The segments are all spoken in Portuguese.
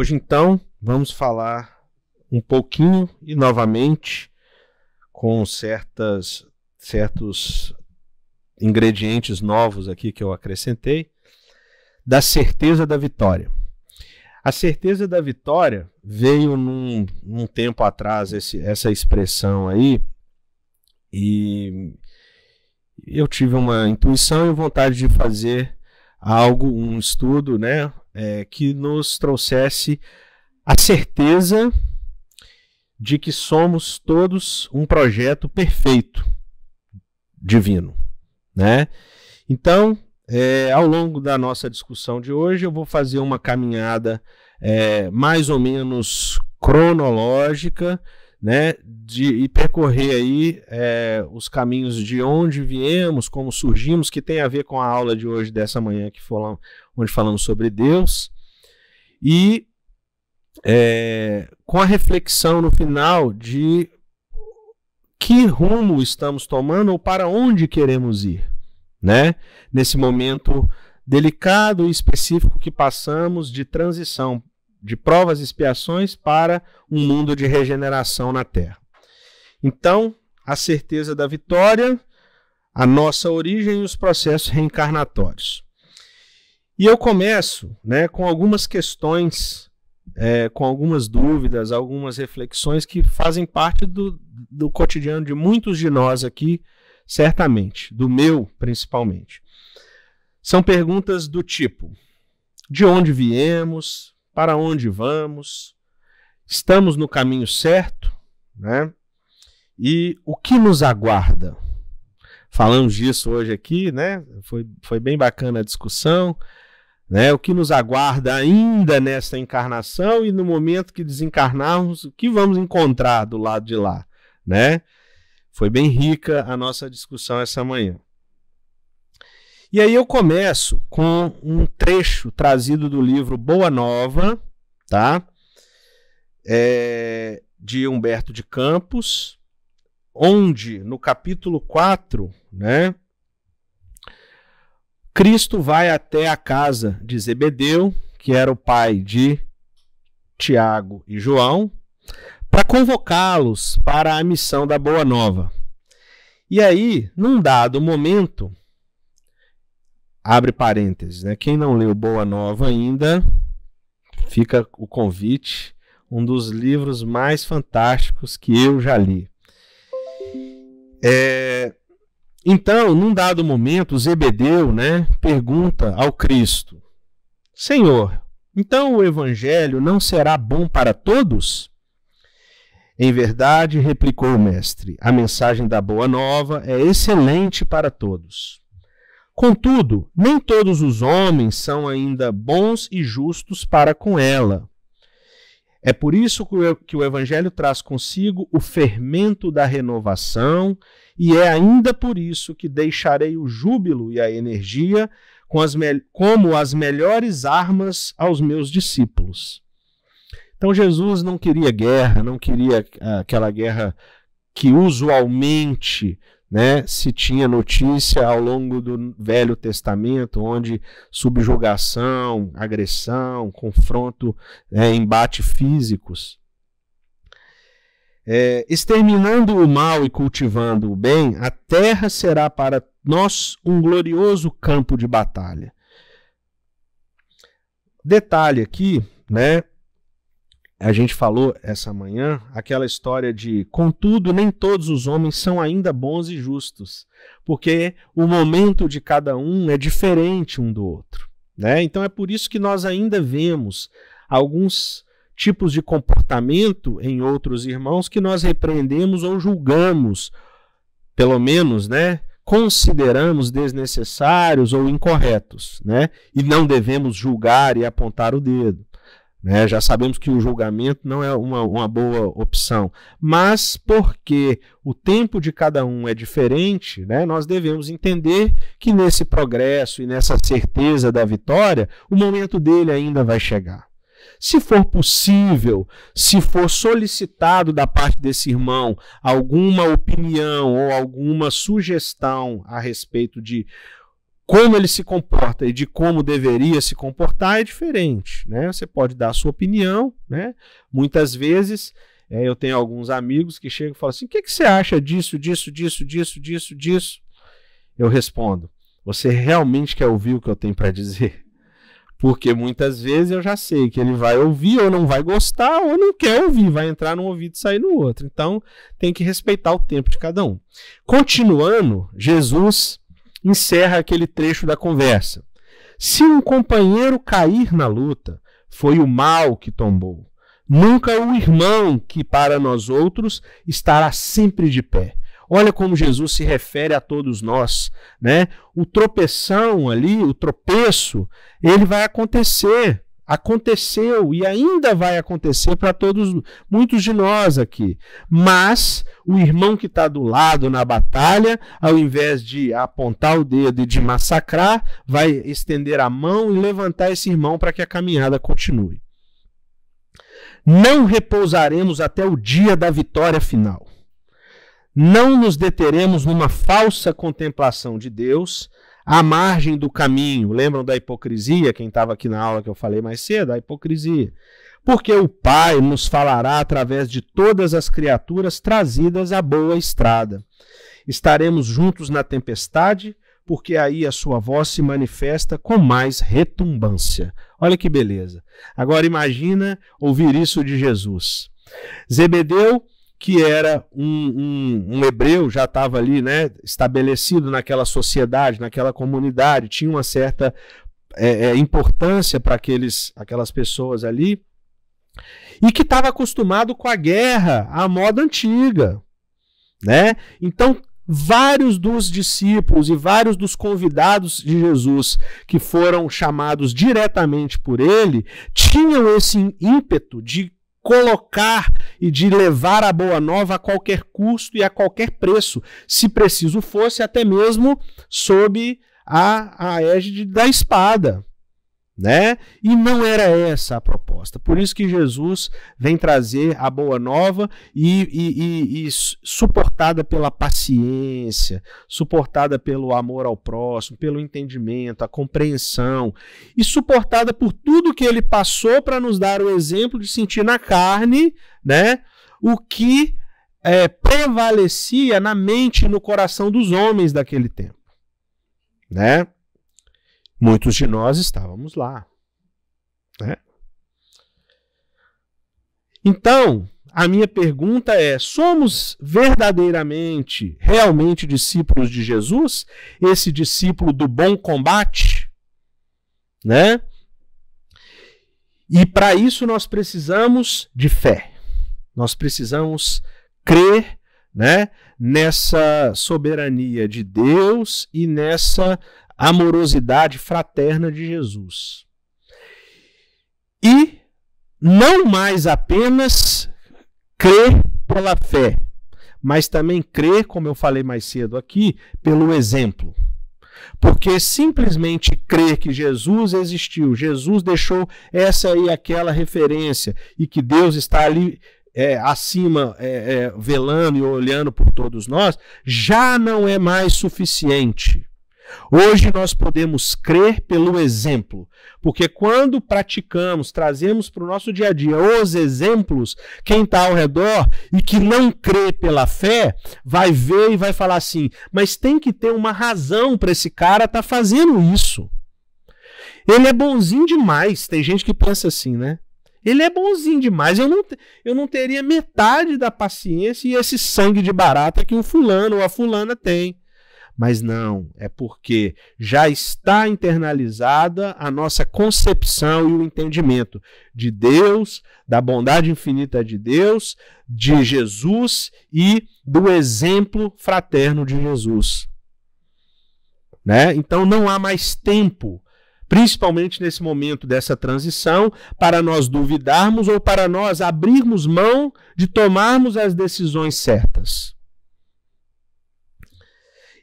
Hoje, então, vamos falar um pouquinho e novamente com certos ingredientes novos aqui que eu acrescentei, da certeza da vitória. A certeza da vitória veio num tempo atrás, essa expressão aí, e eu tive uma intuição e vontade de fazer algo, um estudo, né, que nos trouxesse a certeza de que somos todos um projeto perfeito, divino, né? Então, ao longo da nossa discussão de hoje, eu vou fazer uma caminhada mais ou menos cronológica, né, e percorrer aí os caminhos de onde viemos, como surgimos, que tem a ver com a aula de hoje, dessa manhã, que foi onde falamos sobre Deus, e com a reflexão no final de que rumo estamos tomando ou para onde queremos ir, né? Nesse momento delicado e específico que passamos de transição de provas e expiações para um mundo de regeneração na Terra. Então, a certeza da vitória, a nossa origem e os processos reencarnatórios. E eu começo, né, com algumas questões, com algumas dúvidas, algumas reflexões que fazem parte do cotidiano de muitos de nós aqui, certamente, do meu principalmente. São perguntas do tipo: de onde viemos? Para onde vamos? Estamos no caminho certo, né? E o que nos aguarda? Falamos disso hoje aqui, né? Foi bem bacana a discussão, né? O que nos aguarda ainda nesta encarnação e no momento que desencarnarmos, o que vamos encontrar do lado de lá, né? Foi bem rica a nossa discussão essa manhã. E aí eu começo com um trecho trazido do livro Boa Nova, tá? De Humberto de Campos, onde no capítulo 4, né, Cristo vai até a casa de Zebedeu, que era o pai de Tiago e João, para convocá-los para a missão da Boa Nova. E aí, num dado momento, abre parênteses, né? Quem não leu Boa Nova ainda, fica o convite, um dos livros mais fantásticos que eu já li. Então, num dado momento, Zebedeu, né, pergunta ao Cristo: Senhor, então o Evangelho não será bom para todos? Em verdade, replicou o mestre, a mensagem da Boa Nova é excelente para todos. Contudo, nem todos os homens são ainda bons e justos para com ela. É por isso que o Evangelho traz consigo o fermento da renovação, e é ainda por isso que deixarei o júbilo e a energia como as melhores armas aos meus discípulos. Então Jesus não queria guerra, não queria aquela guerra que usualmente, né, se tinha notícia ao longo do Velho Testamento, onde subjugação, agressão, confronto, embate físicos. Exterminando o mal e cultivando o bem, a terra será para nós um glorioso campo de batalha. Detalhe aqui, né? A gente falou essa manhã aquela história de: contudo, nem todos os homens são ainda bons e justos, porque o momento de cada um é diferente um do outro, né? Então é por isso que nós ainda vemos alguns tipos de comportamento em outros irmãos que nós repreendemos ou julgamos, pelo menos, né, consideramos desnecessários ou incorretos, né? E não devemos julgar e apontar o dedo. Já sabemos que o julgamento não é uma boa opção, mas porque o tempo de cada um é diferente, né, nós devemos entender que nesse progresso e nessa certeza da vitória, o momento dele ainda vai chegar. Se for possível, se for solicitado da parte desse irmão alguma opinião ou alguma sugestão a respeito de como ele se comporta e de como deveria se comportar é diferente, né? Você pode dar a sua opinião, né? Muitas vezes eu tenho alguns amigos que chegam e falam assim, o que, que você acha disso, disso? Eu respondo, você realmente quer ouvir o que eu tenho para dizer? Porque muitas vezes eu já sei que ele vai ouvir ou não vai gostar ou não quer ouvir, vai entrar num ouvido e sair no outro. Então, tem que respeitar o tempo de cada um. Continuando, Jesus encerra aquele trecho da conversa. Se um companheiro cair na luta, foi o mal que tombou. Nunca o irmão que para nós outros estará sempre de pé. Olha como Jesus se refere a todos nós, né? O tropeção ali, o tropeço, ele vai acontecer, aconteceu e ainda vai acontecer para todos, muitos de nós aqui. Mas o irmão que está do lado na batalha, ao invés de apontar o dedo e de massacrar, vai estender a mão e levantar esse irmão para que a caminhada continue. Não repousaremos até o dia da vitória final. Não nos deteremos numa falsa contemplação de Deus, à margem do caminho. Lembram da hipocrisia? Quem estava aqui na aula que eu falei mais cedo, a hipocrisia. Porque o Pai nos falará através de todas as criaturas trazidas à boa estrada. Estaremos juntos na tempestade, porque aí a sua voz se manifesta com mais retumbância. Olha que beleza. Agora imagina ouvir isso de Jesus. Zebedeu, que era um hebreu, já estava ali, né, estabelecido naquela sociedade, naquela comunidade, tinha uma certa importância para aquelas pessoas ali, e que estava acostumado com a guerra, a moda antiga, né? Então, vários dos discípulos e vários dos convidados de Jesus que foram chamados diretamente por ele, tinham esse ímpeto de colocar e de levar a Boa Nova a qualquer custo e a qualquer preço, se preciso fosse, até mesmo sob a égide da espada, né? E não era essa a proposta. Por isso que Jesus vem trazer a Boa Nova e suportada pela paciência, suportada pelo amor ao próximo, pelo entendimento, a compreensão, e suportada por tudo que ele passou para nos dar o exemplo de sentir na carne, né, o que prevalecia na mente e no coração dos homens daquele tempo, né? Muitos de nós estávamos lá, né? Então, a minha pergunta é, somos verdadeiramente, realmente discípulos de Jesus? Esse discípulo do bom combate, né? E para isso nós precisamos de fé. Nós precisamos crer, né, nessa soberania de Deus e nessa amorosidade fraterna de Jesus. E não mais apenas crer pela fé, mas também crer, como eu falei mais cedo aqui, pelo exemplo. Porque simplesmente crer que Jesus existiu, Jesus deixou essa e aquela referência, e que Deus está ali acima, velando e olhando por todos nós, já não é mais suficiente. Hoje nós podemos crer pelo exemplo, porque quando praticamos, trazemos para o nosso dia a dia os exemplos, quem está ao redor e que não crê pela fé, vai ver e vai falar assim, mas tem que ter uma razão para esse cara estar fazendo isso. Ele é bonzinho demais, tem gente que pensa assim, né? Ele é bonzinho demais, eu não teria metade da paciência e esse sangue de barata que o fulano ou a fulana tem. Mas não, é porque já está internalizada a nossa concepção e o entendimento de Deus, da bondade infinita de Deus, de Jesus e do exemplo fraterno de Jesus, né? Então não há mais tempo, principalmente nesse momento dessa transição, para nós duvidarmos ou para nós abrirmos mão de tomarmos as decisões certas.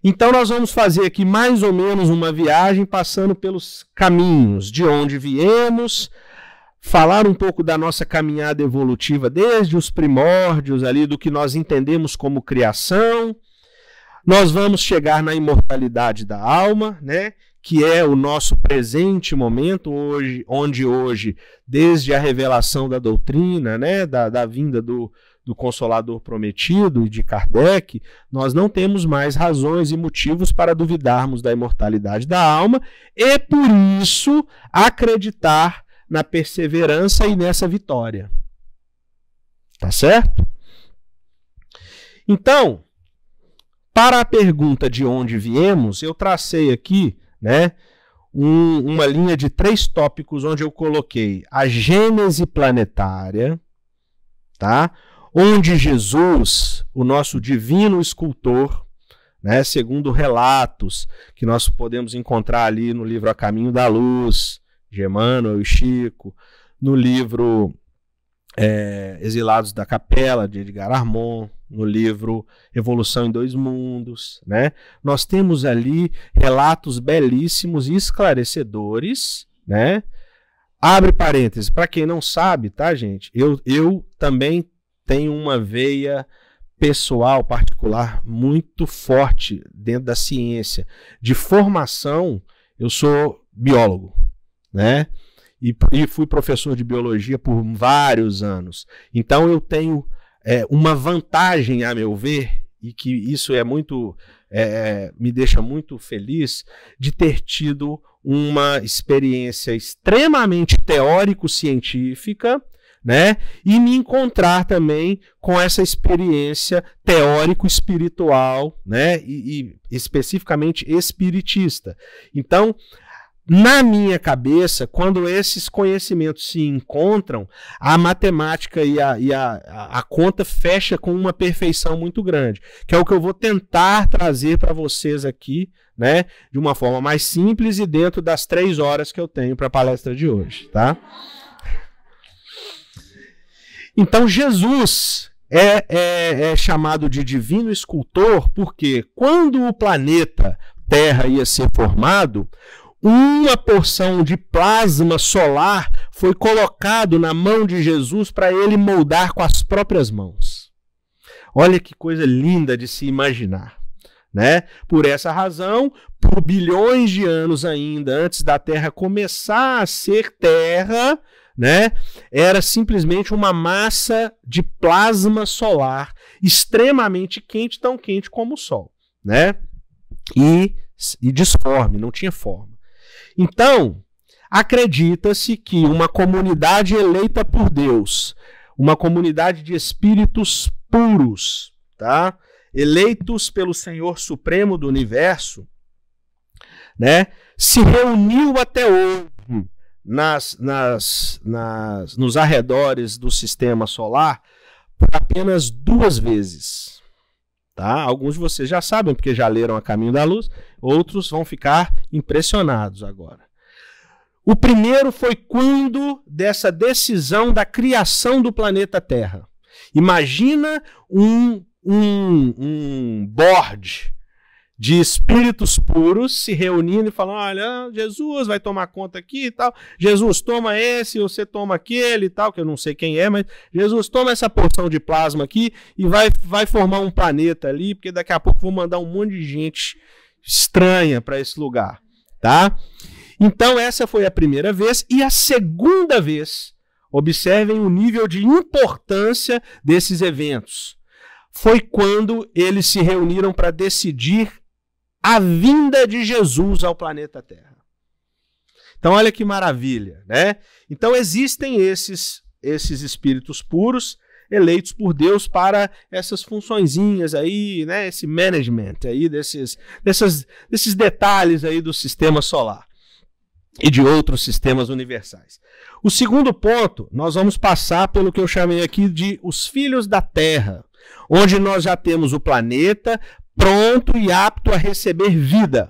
Então nós vamos fazer aqui mais ou menos uma viagem passando pelos caminhos, de onde viemos, falar um pouco da nossa caminhada evolutiva desde os primórdios ali, do que nós entendemos como criação. Nós vamos chegar na imortalidade da alma, né? que é o nosso presente momento, hoje, onde hoje, desde a revelação da doutrina, né, da vinda do Consolador Prometido, de Kardec, nós não temos mais razões e motivos para duvidarmos da imortalidade da alma e, por isso, acreditar na perseverança e nessa vitória. Tá certo? Então, para a pergunta de onde viemos, eu tracei aqui, né, uma linha de 3 tópicos onde eu coloquei a gênese planetária, tá? Onde Jesus, o nosso divino escultor, né, segundo relatos que nós podemos encontrar ali no livro A Caminho da Luz, de Emmanuel e Chico, no livro Exilados da Capela, de Edgar Armond, no livro Evolução em Dois Mundos, né? Nós temos ali relatos belíssimos e esclarecedores, né? Abre parênteses, para quem não sabe, tá, gente? Eu também tenho uma veia pessoal, particular, muito forte dentro da ciência. De formação, eu sou biólogo, né? E fui professor de biologia por vários anos. Então eu tenho uma vantagem, a meu ver, e que isso é muito me deixa muito feliz, de ter tido uma experiência extremamente teórico-científica, né? E me encontrar também com essa experiência teórico-espiritual, né? E especificamente espiritista. Então, na minha cabeça, quando esses conhecimentos se encontram, a matemática e a conta fecha com uma perfeição muito grande, que é o que eu vou tentar trazer para vocês aqui, né, de uma forma mais simples e dentro das 3 horas que eu tenho para a palestra de hoje, tá? Então, Jesus é chamado de divino escultor porque quando o planeta Terra ia ser formado, uma porção de plasma solar foi colocado na mão de Jesus para ele moldar com as próprias mãos. Olha que coisa linda de se imaginar, né? Por essa razão, por bilhões de anos ainda, antes da Terra começar a ser Terra, né, era simplesmente uma massa de plasma solar extremamente quente, tão quente como o Sol, né? E disforme, não tinha forma. Então, acredita-se que uma comunidade eleita por Deus, uma comunidade de espíritos puros, tá? Eleitos pelo Senhor Supremo do Universo, né? Se reuniu até hoje nos arredores do sistema solar por apenas 2 vezes. Tá? Alguns de vocês já sabem, porque já leram A Caminho da Luz, outros vão ficar impressionados agora. O primeiro foi quando dessa decisão da criação do planeta Terra. Imagina um board de espíritos puros se reunindo e falando, olha, Jesus vai tomar conta aqui e tal, Jesus toma esse, você toma aquele e tal, que eu não sei quem é, mas Jesus toma essa porção de plasma aqui e vai formar um planeta ali, porque daqui a pouco vou mandar um monte de gente estranha para esse lugar, tá? Então essa foi a primeira vez, e a segunda vez, observem o nível de importância desses eventos, foi quando eles se reuniram para decidir a vinda de Jesus ao planeta Terra. Então, olha que maravilha, né? Então, existem esses espíritos puros eleitos por Deus para essas funçõezinhas aí, né? Esse management aí, desses detalhes aí do sistema solar e de outros sistemas universais. O segundo ponto, nós vamos passar pelo que eu chamei aqui de os filhos da Terra, onde nós já temos o planeta pronto e apto a receber vida,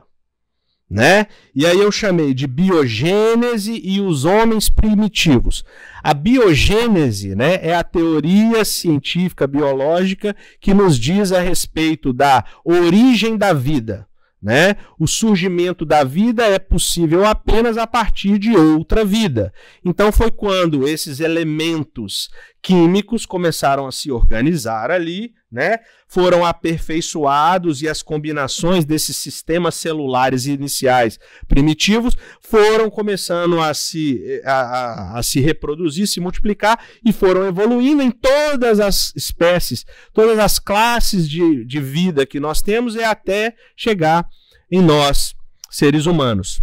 né? E aí eu chamei de biogênese e os homens primitivos. A biogênese, né, é a teoria científica biológica que nos diz a respeito da origem da vida, né? O surgimento da vida é possível apenas a partir de outra vida. Então foi quando esses elementos químicos começaram a se organizar ali, né? Foram aperfeiçoados e as combinações desses sistemas celulares iniciais primitivos foram começando a se reproduzir, se multiplicar e foram evoluindo em todas as espécies, todas as classes de vida que nós temos e até chegar em nós, seres humanos.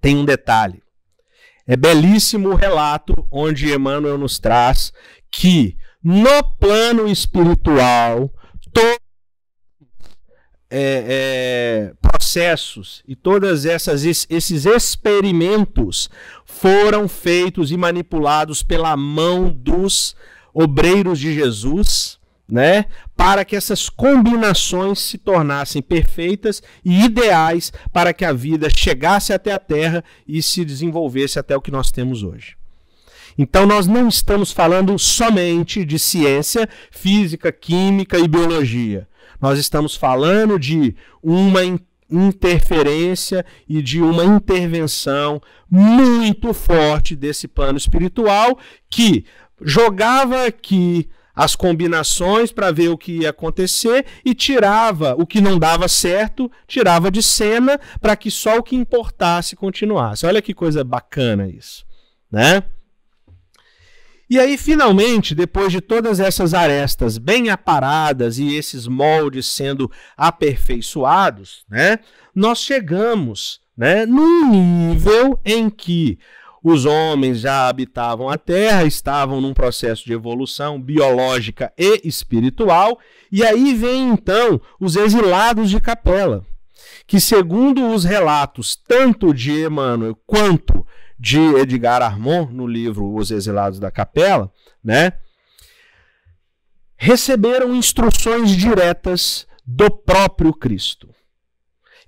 Tem um detalhe. É belíssimo o relato onde Emmanuel nos traz que no plano espiritual, todos processos e todos esses experimentos foram feitos e manipulados pela mão dos obreiros de Jesus, né, para que essas combinações se tornassem perfeitas e ideais para que a vida chegasse até a Terra e se desenvolvesse até o que nós temos hoje. Então, nós não estamos falando somente de ciência, física, química e biologia. Nós estamos falando de uma interferência e de uma intervenção muito forte desse plano espiritual que jogava aqui as combinações para ver o que ia acontecer e tirava o que não dava certo, tirava de cena para que só o que importasse continuasse. Olha que coisa bacana isso, né? E aí, finalmente, depois de todas essas arestas bem aparadas e esses moldes sendo aperfeiçoados, né, nós chegamos, né, num nível em que os homens já habitavam a Terra, estavam num processo de evolução biológica e espiritual, e aí vem, então, os exilados de Capela, que, segundo os relatos tanto de Emmanuel quanto de Edgar Armond, no livro Os Exilados da Capela, né, receberam instruções diretas do próprio Cristo.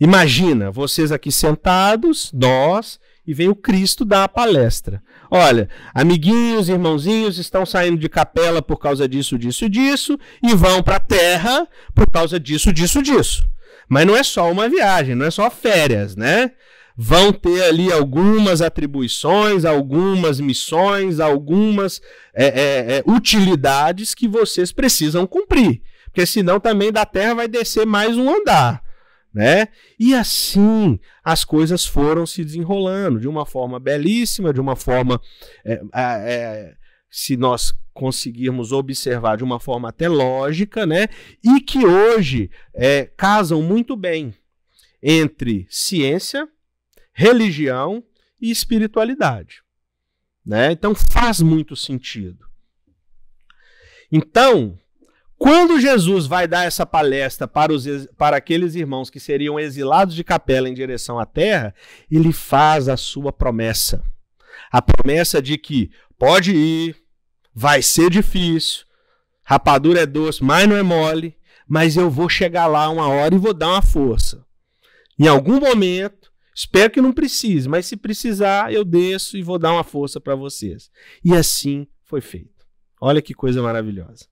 Imagina, vocês aqui sentados, nós, e vem o Cristo dar a palestra. Olha, amiguinhos, irmãozinhos, estão saindo de Capela por causa disso, disso e disso, e vão para a Terra por causa disso, disso, disso. Mas não é só uma viagem, não é só férias, né? Vão ter ali algumas atribuições, algumas missões, algumas utilidades que vocês precisam cumprir. Porque senão também da Terra vai descer mais um andar, né? E assim as coisas foram se desenrolando de uma forma belíssima, de uma forma, se nós conseguirmos observar, de uma forma até lógica, né? E que hoje casam muito bem entre ciência, religião e espiritualidade, né? Então faz muito sentido. Então, quando Jesus vai dar essa palestra para aqueles irmãos que seriam exilados de Capela em direção à Terra, ele faz a sua promessa. A promessa de que pode ir, vai ser difícil, rapadura é doce, mas não é mole, mas eu vou chegar lá uma hora e vou dar uma força. Em algum momento, espero que não precise, mas se precisar, eu desço e vou dar uma força para vocês. E assim foi feito. Olha que coisa maravilhosa.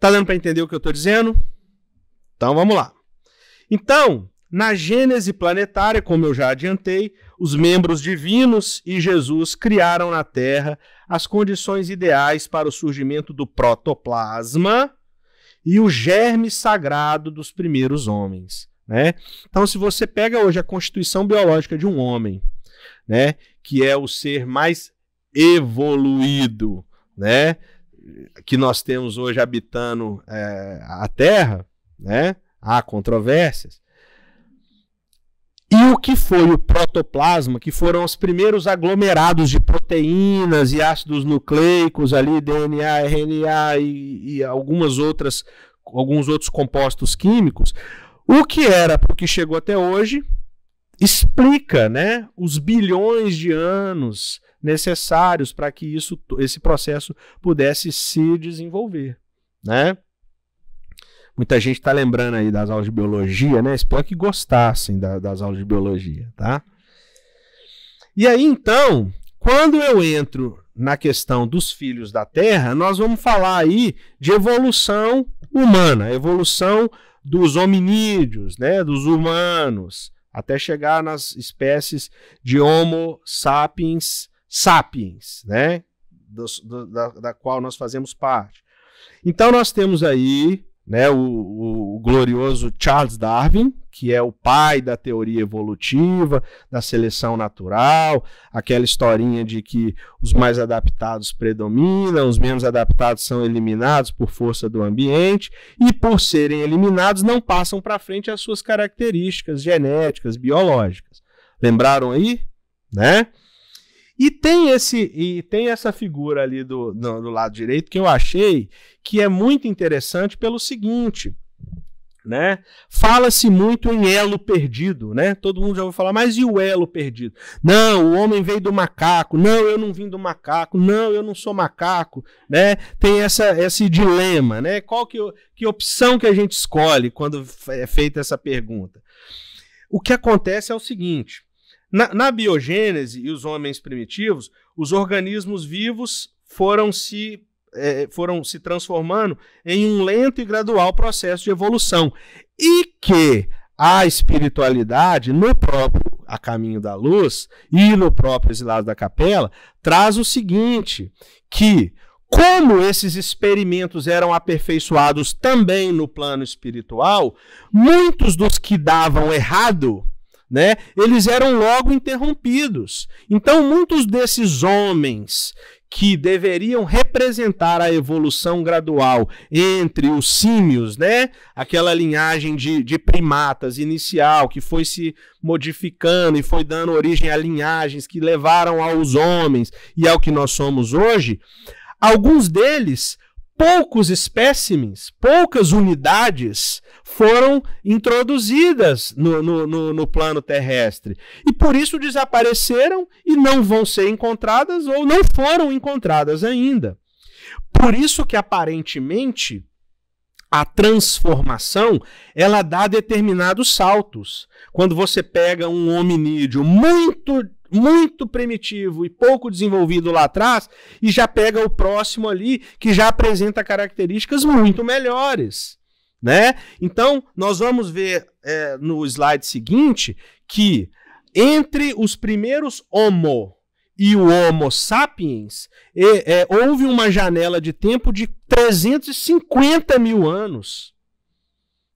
Tá dando para entender o que eu estou dizendo? Então vamos lá. Então, na Gênese planetária, como eu já adiantei, os membros divinos e Jesus criaram na Terra as condições ideais para o surgimento do protoplasma e o germe sagrado dos primeiros homens, né? Então, se você pega hoje a constituição biológica de um homem, né, que é o ser mais evoluído, né, que nós temos hoje habitando a Terra, né, há controvérsias, e o que foi o protoplasma, que foram os primeiros aglomerados de proteínas e ácidos nucleicos, ali, DNA, RNA e alguns outros compostos químicos. O que era para o que chegou até hoje explica, né, os bilhões de anos necessários para que esse processo pudesse se desenvolver, né? Muita gente está lembrando aí das aulas de biologia, né? Espero que gostassem das aulas de biologia, tá? E aí, então, quando eu entro na questão dos filhos da Terra, nós vamos falar aí de evolução humana, evolução dos hominídeos, né, dos humanos, até chegar nas espécies de Homo sapiens sapiens, né, da qual nós fazemos parte. Então nós temos aí, né, o glorioso Charles Darwin, que é o pai da teoria evolutiva, da seleção natural, aquela historinha de que os mais adaptados predominam, os menos adaptados são eliminados por força do ambiente, e por serem eliminados não passam para frente as suas características genéticas, biológicas. Lembraram aí? Né? E tem essa figura ali do lado direito que eu achei que é muito interessante pelo seguinte, né? Fala-se muito em elo perdido, né? Todo mundo já ouviu falar, mas e o elo perdido? Não, o homem veio do macaco. Não, eu não vim do macaco. Não, eu não sou macaco, né? Tem esse dilema, né? Qual que opção que a gente escolhe quando é feita essa pergunta? O que acontece é o seguinte: na biogênese e os homens primitivos, os organismos vivos foram se transformando em um lento e gradual processo de evolução. E que a espiritualidade, no próprio A Caminho da Luz e no próprio Exilados da Capela, traz o seguinte, que como esses experimentos eram aperfeiçoados também no plano espiritual, muitos dos que davam errado, né, eles eram logo interrompidos. Então, muitos desses homens que deveriam representar a evolução gradual entre os símios, né, aquela linhagem de primatas inicial que foi se modificando e foi dando origem a linhagens que levaram aos homens e ao que nós somos hoje, alguns deles, poucos espécimes, poucas unidades foram introduzidas no plano terrestre. E por isso desapareceram e não vão ser encontradas ou não foram encontradas ainda. Por isso que aparentemente a transformação, ela dá determinados saltos. Quando você pega um hominídeo muito primitivo e pouco desenvolvido lá atrás, e já pega o próximo ali, que já apresenta características muito melhores, né? Então, nós vamos ver no slide seguinte que entre os primeiros homo e o homo sapiens, houve uma janela de tempo de 350 mil anos,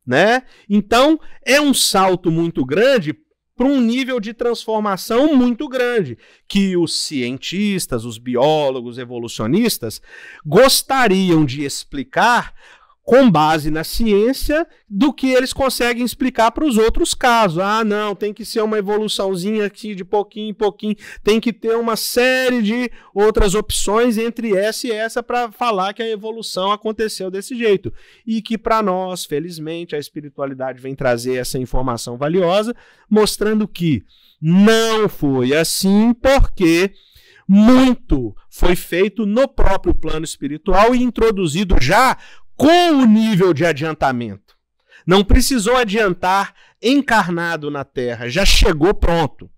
né? Então, é um salto muito grande para um nível de transformação muito grande, que os cientistas, os biólogos, evolucionistas gostariam de explicar com base na ciência do que eles conseguem explicar para os outros casos. Ah, não, tem que ser uma evoluçãozinha aqui de pouquinho em pouquinho, tem que ter uma série de outras opções entre essa e essa para falar que a evolução aconteceu desse jeito. E que para nós, felizmente, a espiritualidade vem trazer essa informação valiosa, mostrando que não foi assim, porque muito foi feito no próprio plano espiritual e introduzido já com o nível de adiantamento. Não precisou adiantar encarnado na Terra, já chegou pronto.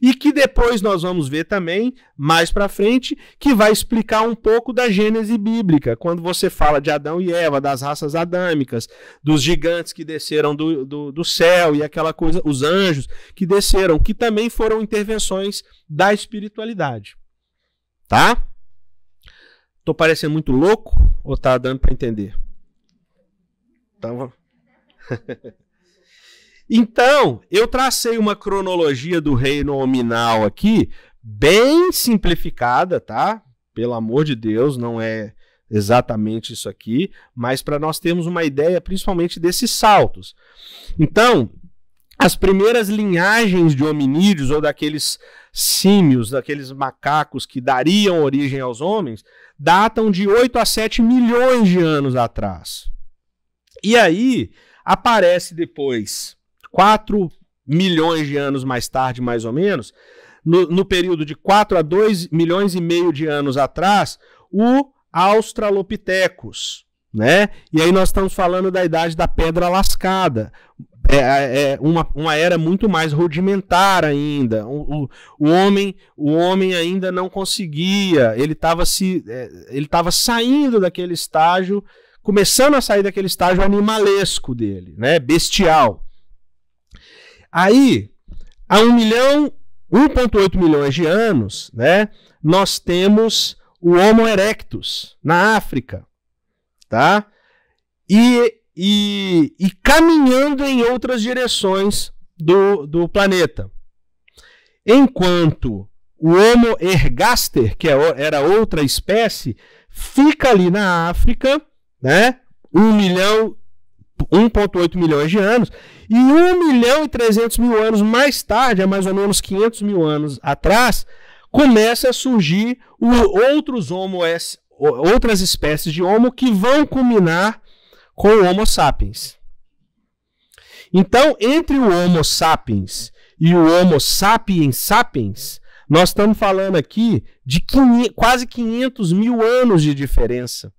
E que depois nós vamos ver também, mais para frente, que vai explicar um pouco da Gênese bíblica, quando você fala de Adão e Eva, das raças adâmicas, dos gigantes que desceram do céu e aquela coisa, os anjos que desceram, que também foram intervenções da espiritualidade. Tá? Tô parecendo muito louco ou tá dando para entender? Então, eu tracei uma cronologia do reino hominal aqui, bem simplificada, tá? Pelo amor de Deus, não é exatamente isso aqui, mas para nós termos uma ideia principalmente desses saltos. Então, as primeiras linhagens de hominídeos ou daqueles símios, daqueles macacos que dariam origem aos homens, datam de 8 a 7 milhões de anos atrás. E aí aparece depois, 4 milhões de anos mais tarde, mais ou menos, no período de 4 a 2 milhões e meio de anos atrás, o Australopithecus, né? E aí nós estamos falando da idade da pedra lascada. É uma era muito mais rudimentar ainda. O homem ainda não conseguia, ele estava saindo daquele estágio, começando a sair daquele estágio animalesco dele, né, bestial. Aí, há 1,8 milhões de anos, né, nós temos o Homo erectus na África. tá? E caminhando em outras direções do planeta. Enquanto o Homo ergaster, que era outra espécie, fica ali na África, né? 1,8 milhões de anos, e 1 milhão e 300 mil anos mais tarde, há mais ou menos 500 mil anos atrás, começa a surgir outras espécies de homo que vão culminar com o Homo sapiens. Então, entre o Homo sapiens e o Homo sapiens sapiens, nós estamos falando aqui de quase 500 mil anos de diferença.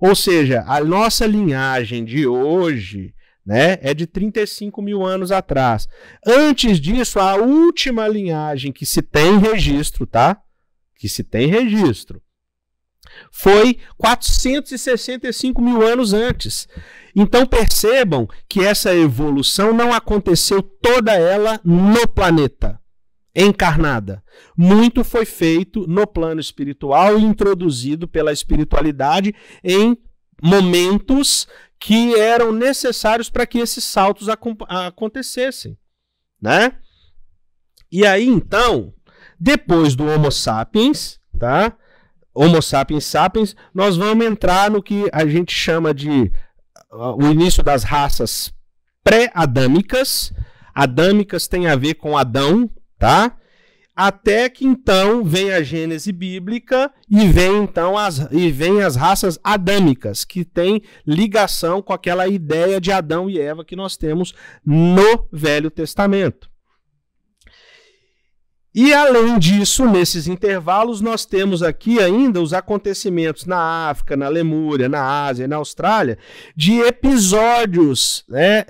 Ou seja, a nossa linhagem de hoje, né, é de 35 mil anos atrás. Antes disso, a última linhagem que se tem registro, tá? Que se tem registro, foi 465 mil anos antes. Então percebam que essa evolução não aconteceu toda ela no planeta encarnada. Muito foi feito no plano espiritual e introduzido pela espiritualidade em momentos que eram necessários para que esses saltos acontecessem, né? E aí, então, depois do Homo sapiens, tá? Homo sapiens sapiens, nós vamos entrar no que a gente chama de o início das raças pré-adâmicas. Adâmicas tem a ver com Adão, tá? Até que então vem a Gênese bíblica e vem as raças adâmicas, que tem ligação com aquela ideia de Adão e Eva que nós temos no Velho Testamento. E além disso, nesses intervalos, nós temos aqui ainda os acontecimentos na África, na Lemúria, na Ásia e na Austrália, de episódios, né,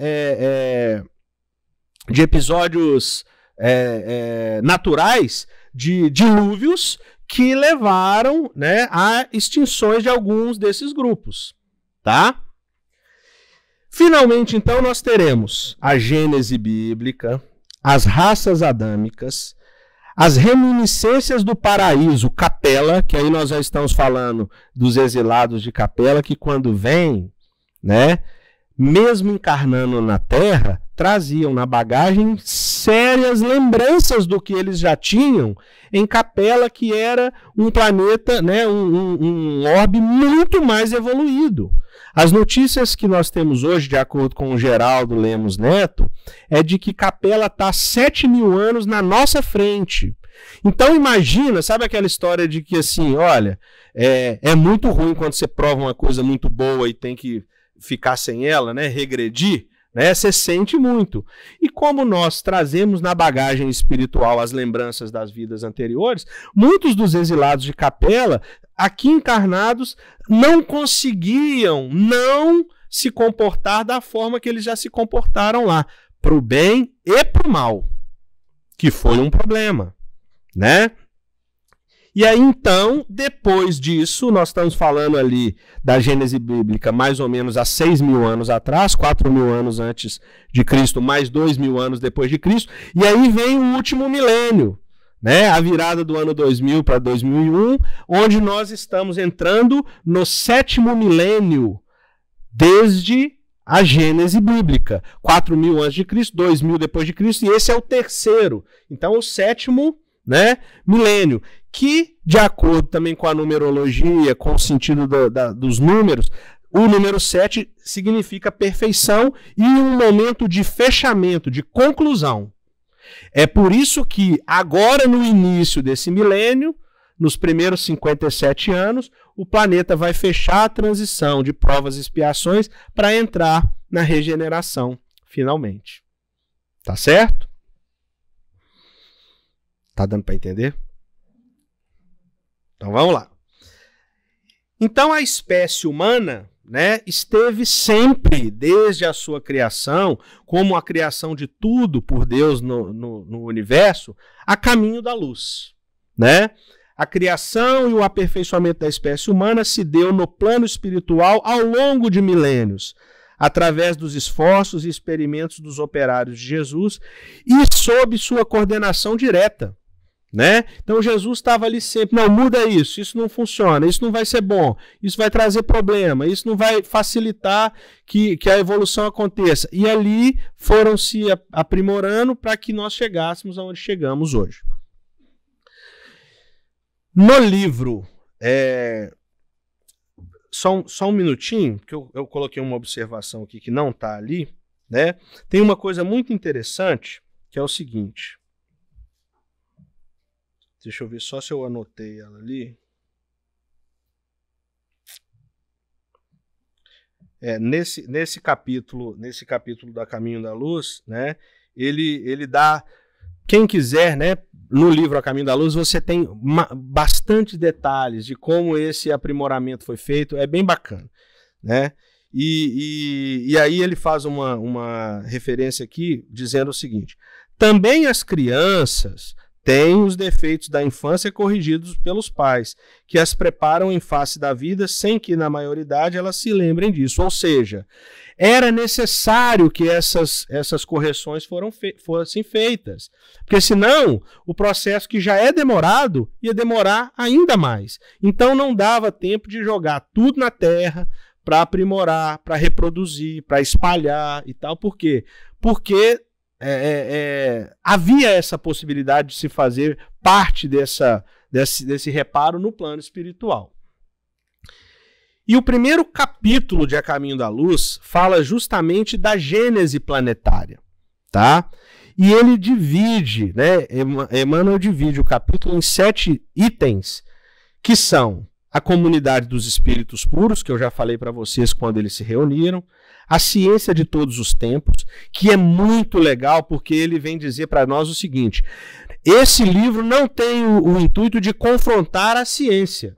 naturais de dilúvios que levaram, né, a extinções de alguns desses grupos, tá? Finalmente, então, nós teremos a Gênese bíblica, as raças adâmicas, as reminiscências do paraíso, Capela, que aí nós já estamos falando dos exilados de Capela, que quando vem, né, mesmo encarnando na Terra, traziam na bagagem sérias lembranças do que eles já tinham em Capela, que era um planeta, né, um orbe muito mais evoluído. As notícias que nós temos hoje, de acordo com o Geraldo Lemos Neto, é de que Capela está 7 mil anos na nossa frente. Então imagina, sabe aquela história de que assim, olha, é muito ruim quando você prova uma coisa muito boa e tem que ficar sem ela, né, regredir, né? Você sente muito. E como nós trazemos na bagagem espiritual as lembranças das vidas anteriores, muitos dos exilados de Capela, aqui encarnados, não conseguiam não se comportar da forma que eles já se comportaram lá, para o bem e para o mal, que foi um problema, né? E aí, então, depois disso, nós estamos falando ali da Gênese bíblica mais ou menos há 6 mil anos atrás, 4 mil anos antes de Cristo, mais 2 mil anos depois de Cristo, e aí vem o último milênio, né? A virada do ano 2000 para 2001, onde nós estamos entrando no 7º milênio desde a Gênese bíblica, 4 mil antes de Cristo, 2 mil depois de Cristo, e esse é o 3º, então o 7º, né, milênio, que, de acordo também com a numerologia, com o sentido dos números, o número 7 significa perfeição e um momento de fechamento, de conclusão. É por isso que agora, no início desse milênio, nos primeiros 57 anos, o planeta vai fechar a transição de provas e expiações para entrar na regeneração, finalmente. Tá certo? Tá dando para entender? Então vamos lá. Então a espécie humana, né, esteve sempre, desde a sua criação, como a criação de tudo por Deus no universo, a caminho da luz, né? A criação e o aperfeiçoamento da espécie humana se deu no plano espiritual ao longo de milênios, através dos esforços e experimentos dos operários de Jesus e sob sua coordenação direta, né? Então Jesus estava ali sempre, não, muda isso, isso não funciona, isso não vai ser bom, isso vai trazer problema, isso não vai facilitar que a evolução aconteça. E ali foram se aprimorando para que nós chegássemos aonde chegamos hoje. No livro, só um minutinho, que eu coloquei uma observação aqui que não está ali, né? Tem uma coisa muito interessante, que é o seguinte... Deixa eu ver só se eu anotei ela ali. Nesse capítulo da Caminho da Luz, né? Ele dá, quem quiser, né? No livro A Caminho da Luz você tem bastante detalhes de como esse aprimoramento foi feito, é bem bacana, né? E aí ele faz uma referência aqui dizendo o seguinte: também as crianças têm os defeitos da infância corrigidos pelos pais, que as preparam em face da vida sem que, na maioridade, elas se lembrem disso. Ou seja, era necessário que essas correções fossem feitas, porque senão o processo que já é demorado ia demorar ainda mais. Então não dava tempo de jogar tudo na terra para aprimorar, para reproduzir, para espalhar e tal. Por quê? Porque... havia essa possibilidade de se fazer parte desse reparo no plano espiritual. E o primeiro capítulo de A Caminho da Luz fala justamente da gênese planetária, tá? E ele divide, né? Emmanuel divide o capítulo em 7 itens, que são a comunidade dos espíritos puros, que eu já falei para vocês quando eles se reuniram, a ciência de todos os tempos, que é muito legal porque ele vem dizer para nós o seguinte: esse livro não tem o intuito de confrontar a ciência,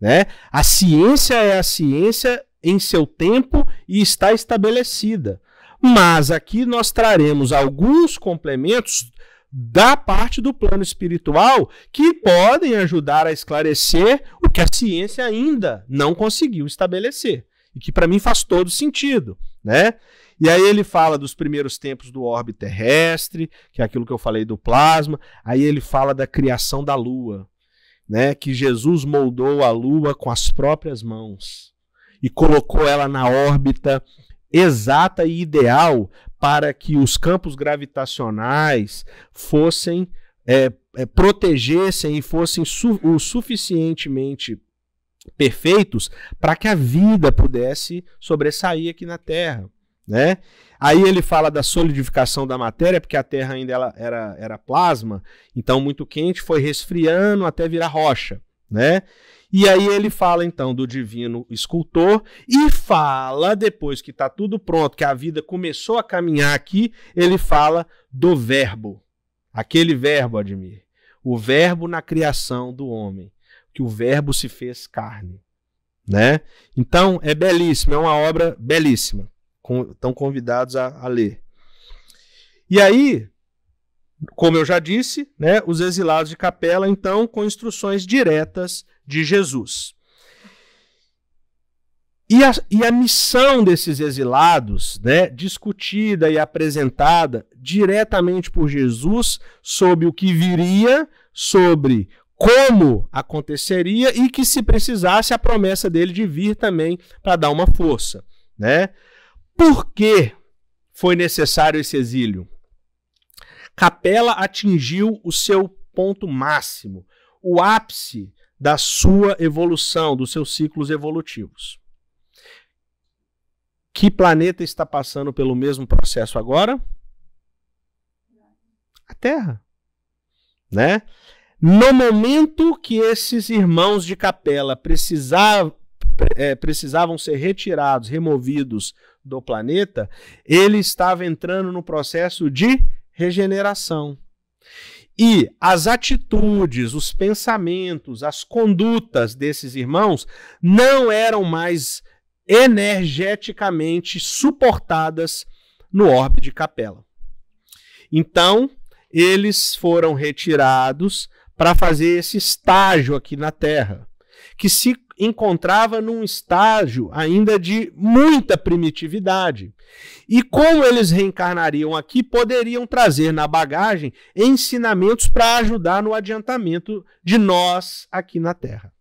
né? A ciência é a ciência em seu tempo e está estabelecida, mas aqui nós traremos alguns complementos da parte do plano espiritual que podem ajudar a esclarecer o que a ciência ainda não conseguiu estabelecer, e que para mim faz todo sentido, né? E aí ele fala dos primeiros tempos do orbe terrestre, que é aquilo que eu falei do plasma. Aí ele fala da criação da lua, né? Que Jesus moldou a lua com as próprias mãos e colocou ela na órbita exata e ideal para que os campos gravitacionais fossem, protegessem e fossem o suficientemente perfeitos para que a vida pudesse sobressair aqui na Terra, né? Aí ele fala da solidificação da matéria, porque a Terra ainda era plasma, então muito quente, foi resfriando até virar rocha, né? E aí ele fala, então, do divino escultor e fala, depois que está tudo pronto, que a vida começou a caminhar aqui, ele fala do verbo. Aquele verbo, Admir. O verbo na criação do homem. Que o verbo se fez carne, né? Então, é belíssimo, é uma obra belíssima. Estão convidados a ler. E aí... Como eu já disse, né, os exilados de Capela, então, com instruções diretas de Jesus. E a missão desses exilados, né, discutida e apresentada diretamente por Jesus sobre o que viria, sobre como aconteceria e que, se precisasse, a promessa dele de vir também para dar uma força, né? Por que foi necessário esse exílio? Capela atingiu o seu ponto máximo, o ápice da sua evolução, dos seus ciclos evolutivos. Que planeta está passando pelo mesmo processo agora? A Terra, né? No momento que esses irmãos de Capela precisavam ser retirados, removidos do planeta, ele estava entrando no processo de regeneração. E as atitudes, os pensamentos, as condutas desses irmãos não eram mais energeticamente suportadas no orbe de Capela. Então, eles foram retirados para fazer esse estágio aqui na Terra, que se encontrava num estágio ainda de muita primitividade. E como eles reencarnariam aqui, poderiam trazer na bagagem ensinamentos para ajudar no adiantamento de nós aqui na Terra.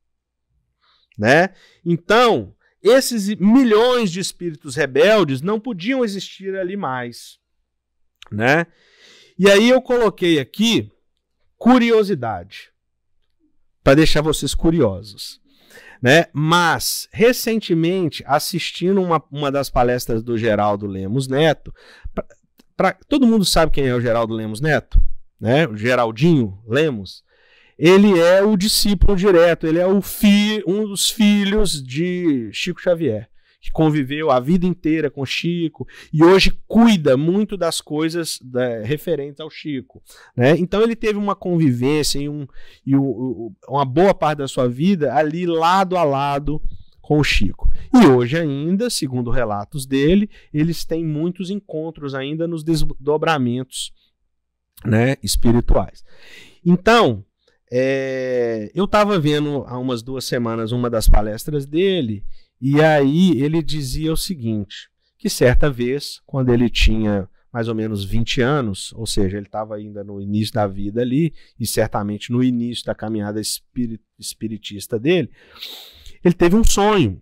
Né? Então, esses milhões de espíritos rebeldes não podiam existir ali mais. Né? E aí eu coloquei aqui curiosidade, para deixar vocês curiosos. Né? Mas, recentemente, assistindo uma das palestras do Geraldo Lemos Neto, todo mundo sabe quem é o Geraldo Lemos Neto? Né? O Geraldinho Lemos. Ele é o discípulo direto, ele é um dos filhos de Chico Xavier, que conviveu a vida inteira com Chico e hoje cuida muito das coisas referentes ao Chico. Né? Então ele teve uma convivência uma boa parte da sua vida ali lado a lado com o Chico. E hoje ainda, segundo relatos dele, eles têm muitos encontros ainda nos desdobramentos, né, espirituais. Então, eu estava vendo há umas 2 semanas uma das palestras dele. E aí ele dizia o seguinte, que certa vez, quando ele tinha mais ou menos 20 anos, ou seja, ele estava ainda no início da vida ali, e certamente no início da caminhada espiritista dele, ele teve um sonho,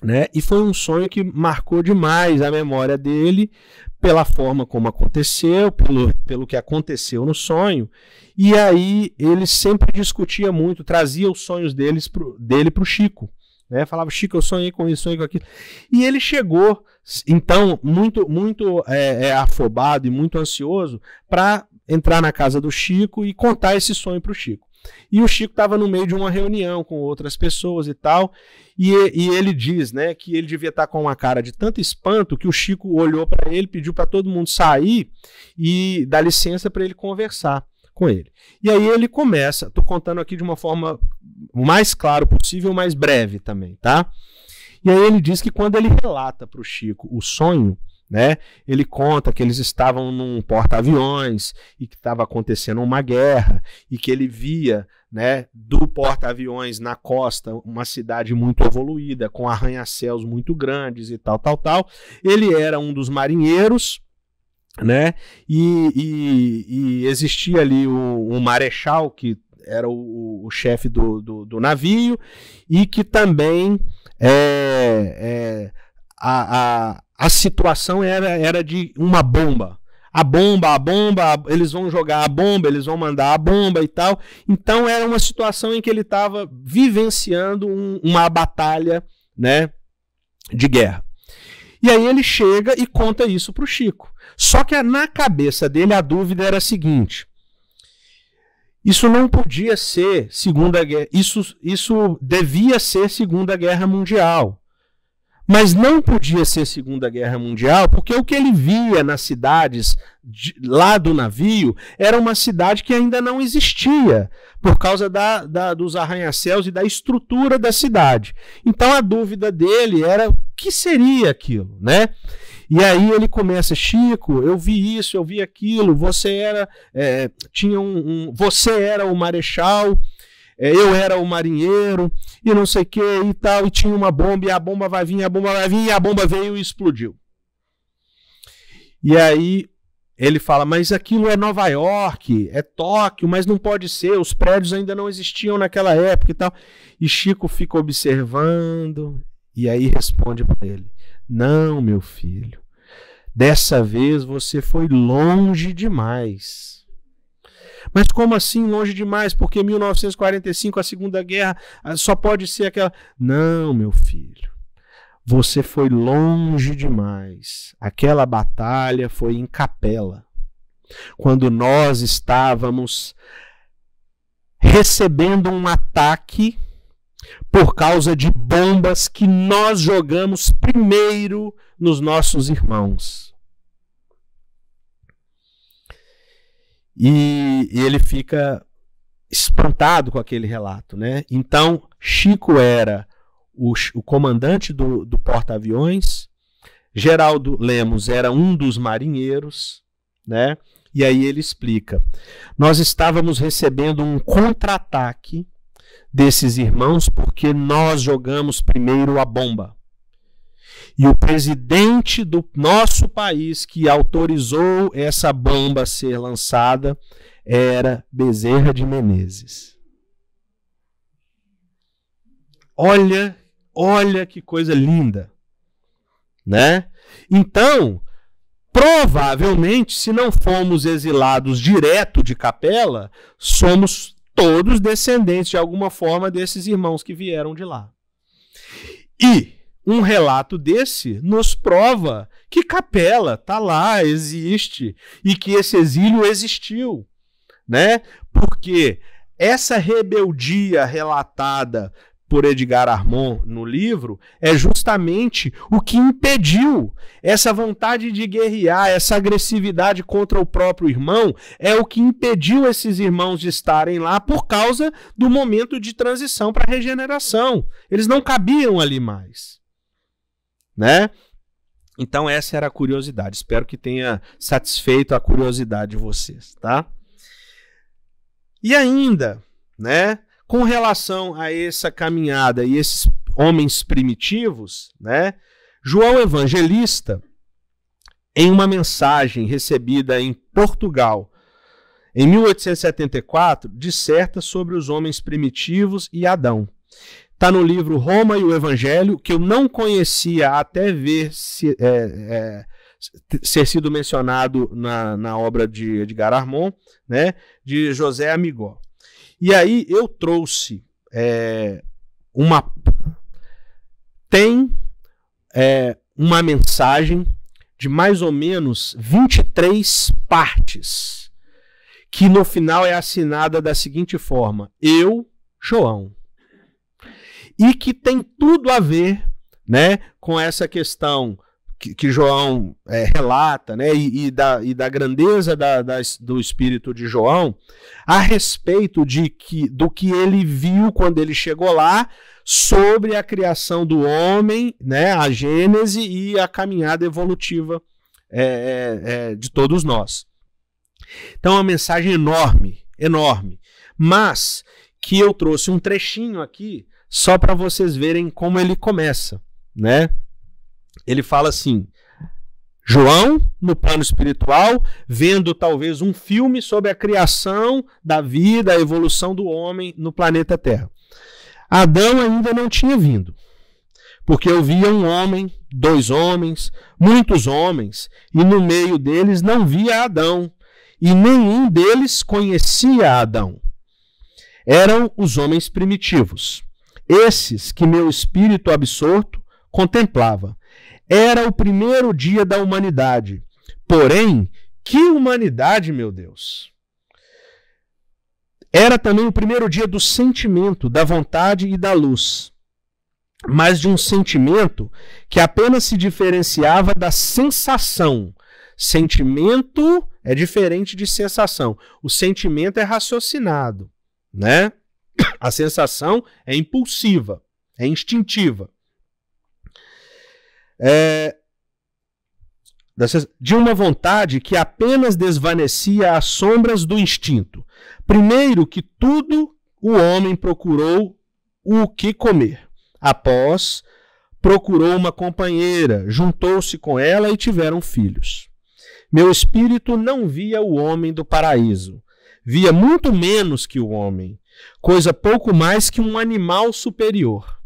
né? E foi um sonho que marcou demais a memória dele, pela forma como aconteceu, pelo que aconteceu no sonho, e aí ele sempre discutia muito, trazia os sonhos dele para o Chico. Né, falava, Chico, eu sonhei com isso, sonhei com aquilo. E ele chegou, então, muito afobado e muito ansioso para entrar na casa do Chico e contar esse sonho para o Chico. E o Chico estava no meio de uma reunião com outras pessoas e tal, e ele diz, né, que ele devia estar com uma cara de tanto espanto que o Chico olhou para ele, pediu para todo mundo sair e dar licença para ele conversar com ele. E aí ele começa, estou contando aqui de uma forma o mais claro possível, mais breve também, tá? E aí ele diz que quando ele relata para o Chico o sonho, né, ele conta que eles estavam num porta-aviões e que estava acontecendo uma guerra e que ele via, né, do porta-aviões na costa uma cidade muito evoluída, com arranha-céus muito grandes e tal, tal, tal. Ele era um dos marinheiros, né, e existia ali um marechal que era o chefe do navio e que também a situação era de uma bomba. A bomba, eles vão jogar a bomba, eles vão mandar a bomba e tal. Então era uma situação em que ele estava vivenciando uma batalha, né, de guerra. E aí ele chega e conta isso para o Chico. Só que na cabeça dele a dúvida era a seguinte... Isso não podia ser Segunda Guerra, isso devia ser Segunda Guerra Mundial. Mas não podia ser Segunda Guerra Mundial, porque o que ele via nas cidades lá do navio era uma cidade que ainda não existia, por causa dos arranha-céus e da estrutura da cidade. Então a dúvida dele era o que seria aquilo, né? E aí ele começa, Chico, eu vi isso, eu vi aquilo, você era o marechal, eu era o marinheiro, e não sei o que e tal, e tinha uma bomba, e a bomba vai vir, a bomba vai vir, e a bomba veio e explodiu. E aí ele fala, mas aquilo é Nova York, é Tóquio, mas não pode ser, os prédios ainda não existiam naquela época e tal. E Chico fica observando, e aí responde para ele, não, meu filho, dessa vez você foi longe demais. Mas como assim longe demais? Porque em 1945, a Segunda Guerra, só pode ser aquela... Não, meu filho, você foi longe demais. Aquela batalha foi em Capela, quando nós estávamos recebendo um ataque por causa de bombas que nós jogamos primeiro nos nossos irmãos. E ele fica espantado com aquele relato, né? Então, Chico era o comandante do porta-aviões, Geraldo Lemos era um dos marinheiros, né? E aí ele explica. Nós estávamos recebendo um contra-ataque desses irmãos porque nós jogamos primeiro a bomba. E o presidente do nosso país que autorizou essa bomba a ser lançada era Bezerra de Menezes. Olha, olha que coisa linda, né? Então, provavelmente, se não fomos exilados direto de Capela, somos todos descendentes de alguma forma desses irmãos que vieram de lá. E um relato desse nos prova que Capela está lá, existe, e que esse exílio existiu, né? Porque essa rebeldia relatada por Edgar Armond no livro é justamente o que impediu essa vontade de guerrear, essa agressividade contra o próprio irmão, é o que impediu esses irmãos de estarem lá por causa do momento de transição para a regeneração. Eles não cabiam ali mais, né? Então essa era a curiosidade. Espero que tenha satisfeito a curiosidade de vocês, tá? E ainda, né, com relação a essa caminhada e esses homens primitivos, né, João Evangelista, em uma mensagem recebida em Portugal, em 1874, disserta sobre os homens primitivos e Adão. Está no livro Roma e o Evangelho, que eu não conhecia até ver se, ser sido mencionado na obra de Edgar Armond, né, de José Amigó. E aí eu trouxe uma mensagem de mais ou menos 23 partes, que no final é assinada da seguinte forma: eu, João. E que tem tudo a ver, né, com essa questão que João relata, né, e da grandeza do espírito de João, a respeito do que ele viu quando ele chegou lá, sobre a criação do homem, né, a Gênese e a caminhada evolutiva de todos nós. Então é uma mensagem enorme, enorme, mas que eu trouxe um trechinho aqui só para vocês verem como ele começa, né? Ele fala assim: João, no plano espiritual, vendo talvez um filme sobre a criação da vida, a evolução do homem no planeta Terra. Adão ainda não tinha vindo, porque eu via um homem, dois homens, muitos homens, e no meio deles não via Adão, e nenhum deles conhecia Adão. Eram os homens primitivos, esses que meu espírito absorto contemplava. Era o primeiro dia da humanidade. Porém, que humanidade, meu Deus! Era também o primeiro dia do sentimento, da vontade e da luz. Mas de um sentimento que apenas se diferenciava da sensação. Sentimento é diferente de sensação. O sentimento é raciocinado, né? A sensação é impulsiva, é instintiva. De uma vontade que apenas desvanecia as sombras do instinto. Primeiro que tudo, o homem procurou o que comer. Após, procurou uma companheira, juntou-se com ela e tiveram filhos. Meu espírito não via o homem do paraíso. Via muito menos que o homem, coisa pouco mais que um animal superior.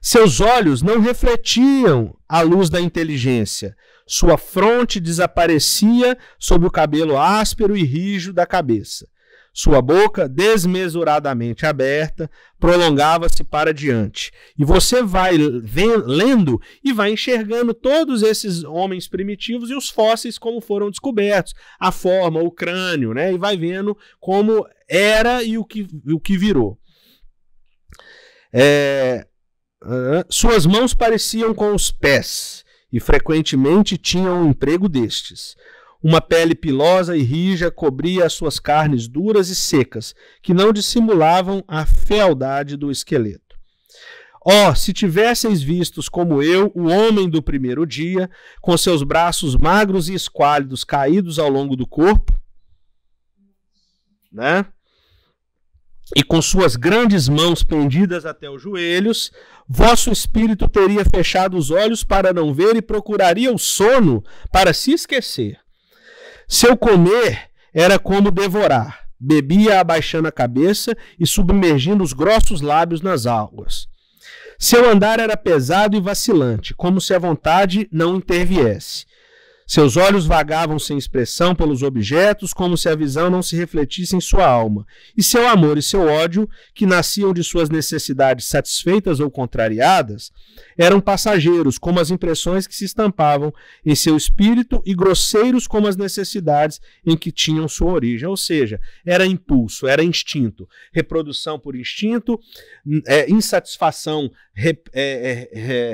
Seus olhos não refletiam a luz da inteligência. Sua fronte desaparecia sob o cabelo áspero e rijo da cabeça. Sua boca, desmesuradamente aberta, prolongava-se para diante. E você vai lendo e vai enxergando todos esses homens primitivos e os fósseis como foram descobertos. A forma, o crânio, né? E vai vendo como era e o que virou. Suas mãos pareciam com os pés e frequentemente tinham um emprego destes. Uma pele pilosa e rija cobria as suas carnes duras e secas, que não dissimulavam a fealdade do esqueleto. Oh, se tivesseis vistos como eu, o homem do primeiro dia, com seus braços magros e esquálidos caídos ao longo do corpo, né? e com suas grandes mãos pendidas até os joelhos, vosso espírito teria fechado os olhos para não ver e procuraria o sono para se esquecer. Seu comer era como devorar, bebia abaixando a cabeça e submergindo os grossos lábios nas águas. Seu andar era pesado e vacilante, como se a vontade não interviesse. Seus olhos vagavam sem expressão pelos objetos, como se a visão não se refletisse em sua alma. E seu amor e seu ódio, que nasciam de suas necessidades satisfeitas ou contrariadas, eram passageiros, como as impressões que se estampavam em seu espírito e grosseiros como as necessidades em que tinham sua origem. Ou seja, era impulso, era instinto, reprodução por instinto, insatisfação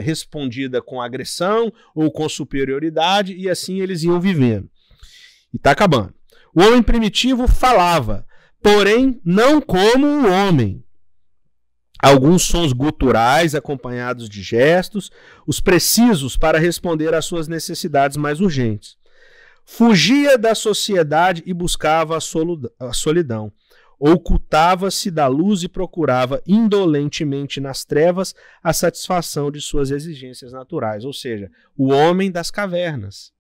respondida com agressão ou com superioridade, e assim eles iam vivendo. E está acabando. O homem primitivo falava, porém não como um homem. Alguns sons guturais acompanhados de gestos, os precisos para responder às suas necessidades mais urgentes. Fugia da sociedade e buscava a solidão. Ocultava-se da luz e procurava indolentemente nas trevas a satisfação de suas exigências naturais. Ou seja, o homem das cavernas.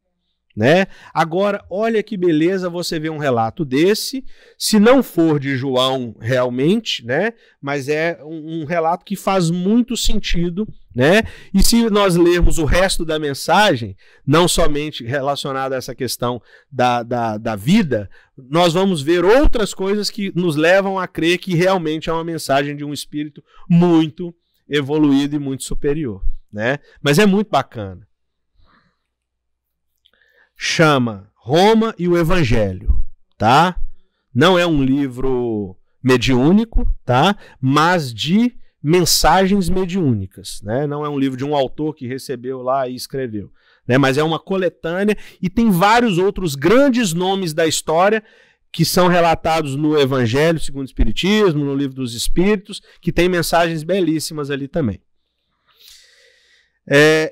Né? Agora, olha que beleza você ver um relato desse, se não for de João realmente, né? Mas é um relato que faz muito sentido. Né? E se nós lermos o resto da mensagem, não somente relacionada a essa questão da vida, nós vamos ver outras coisas que nos levam a crer que realmente é uma mensagem de um espírito muito evoluído e muito superior, né? Mas é muito bacana. Chama Roma e o Evangelho, tá? Não é um livro mediúnico, tá? Mas de mensagens mediúnicas, né? Não é um livro de um autor que recebeu lá e escreveu. Né, mas é uma coletânea e tem vários outros grandes nomes da história que são relatados no Evangelho segundo o Espiritismo, no Livro dos Espíritos, que tem mensagens belíssimas ali também.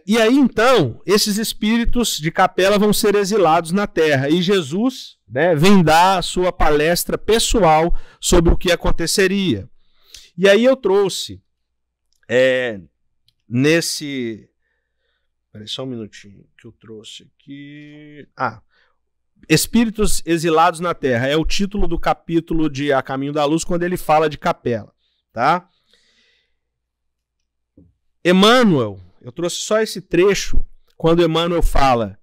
E aí, então, esses espíritos de capela vão ser exilados na Terra e Jesus, né, vem dar a sua palestra pessoal sobre o que aconteceria. E aí eu trouxe nesse... Peraí, só um minutinho que eu trouxe aqui. Ah, Espíritos Exilados na Terra é o título do capítulo de A Caminho da Luz, quando ele fala de capela, tá? Emmanuel, eu trouxe só esse trecho quando Emmanuel fala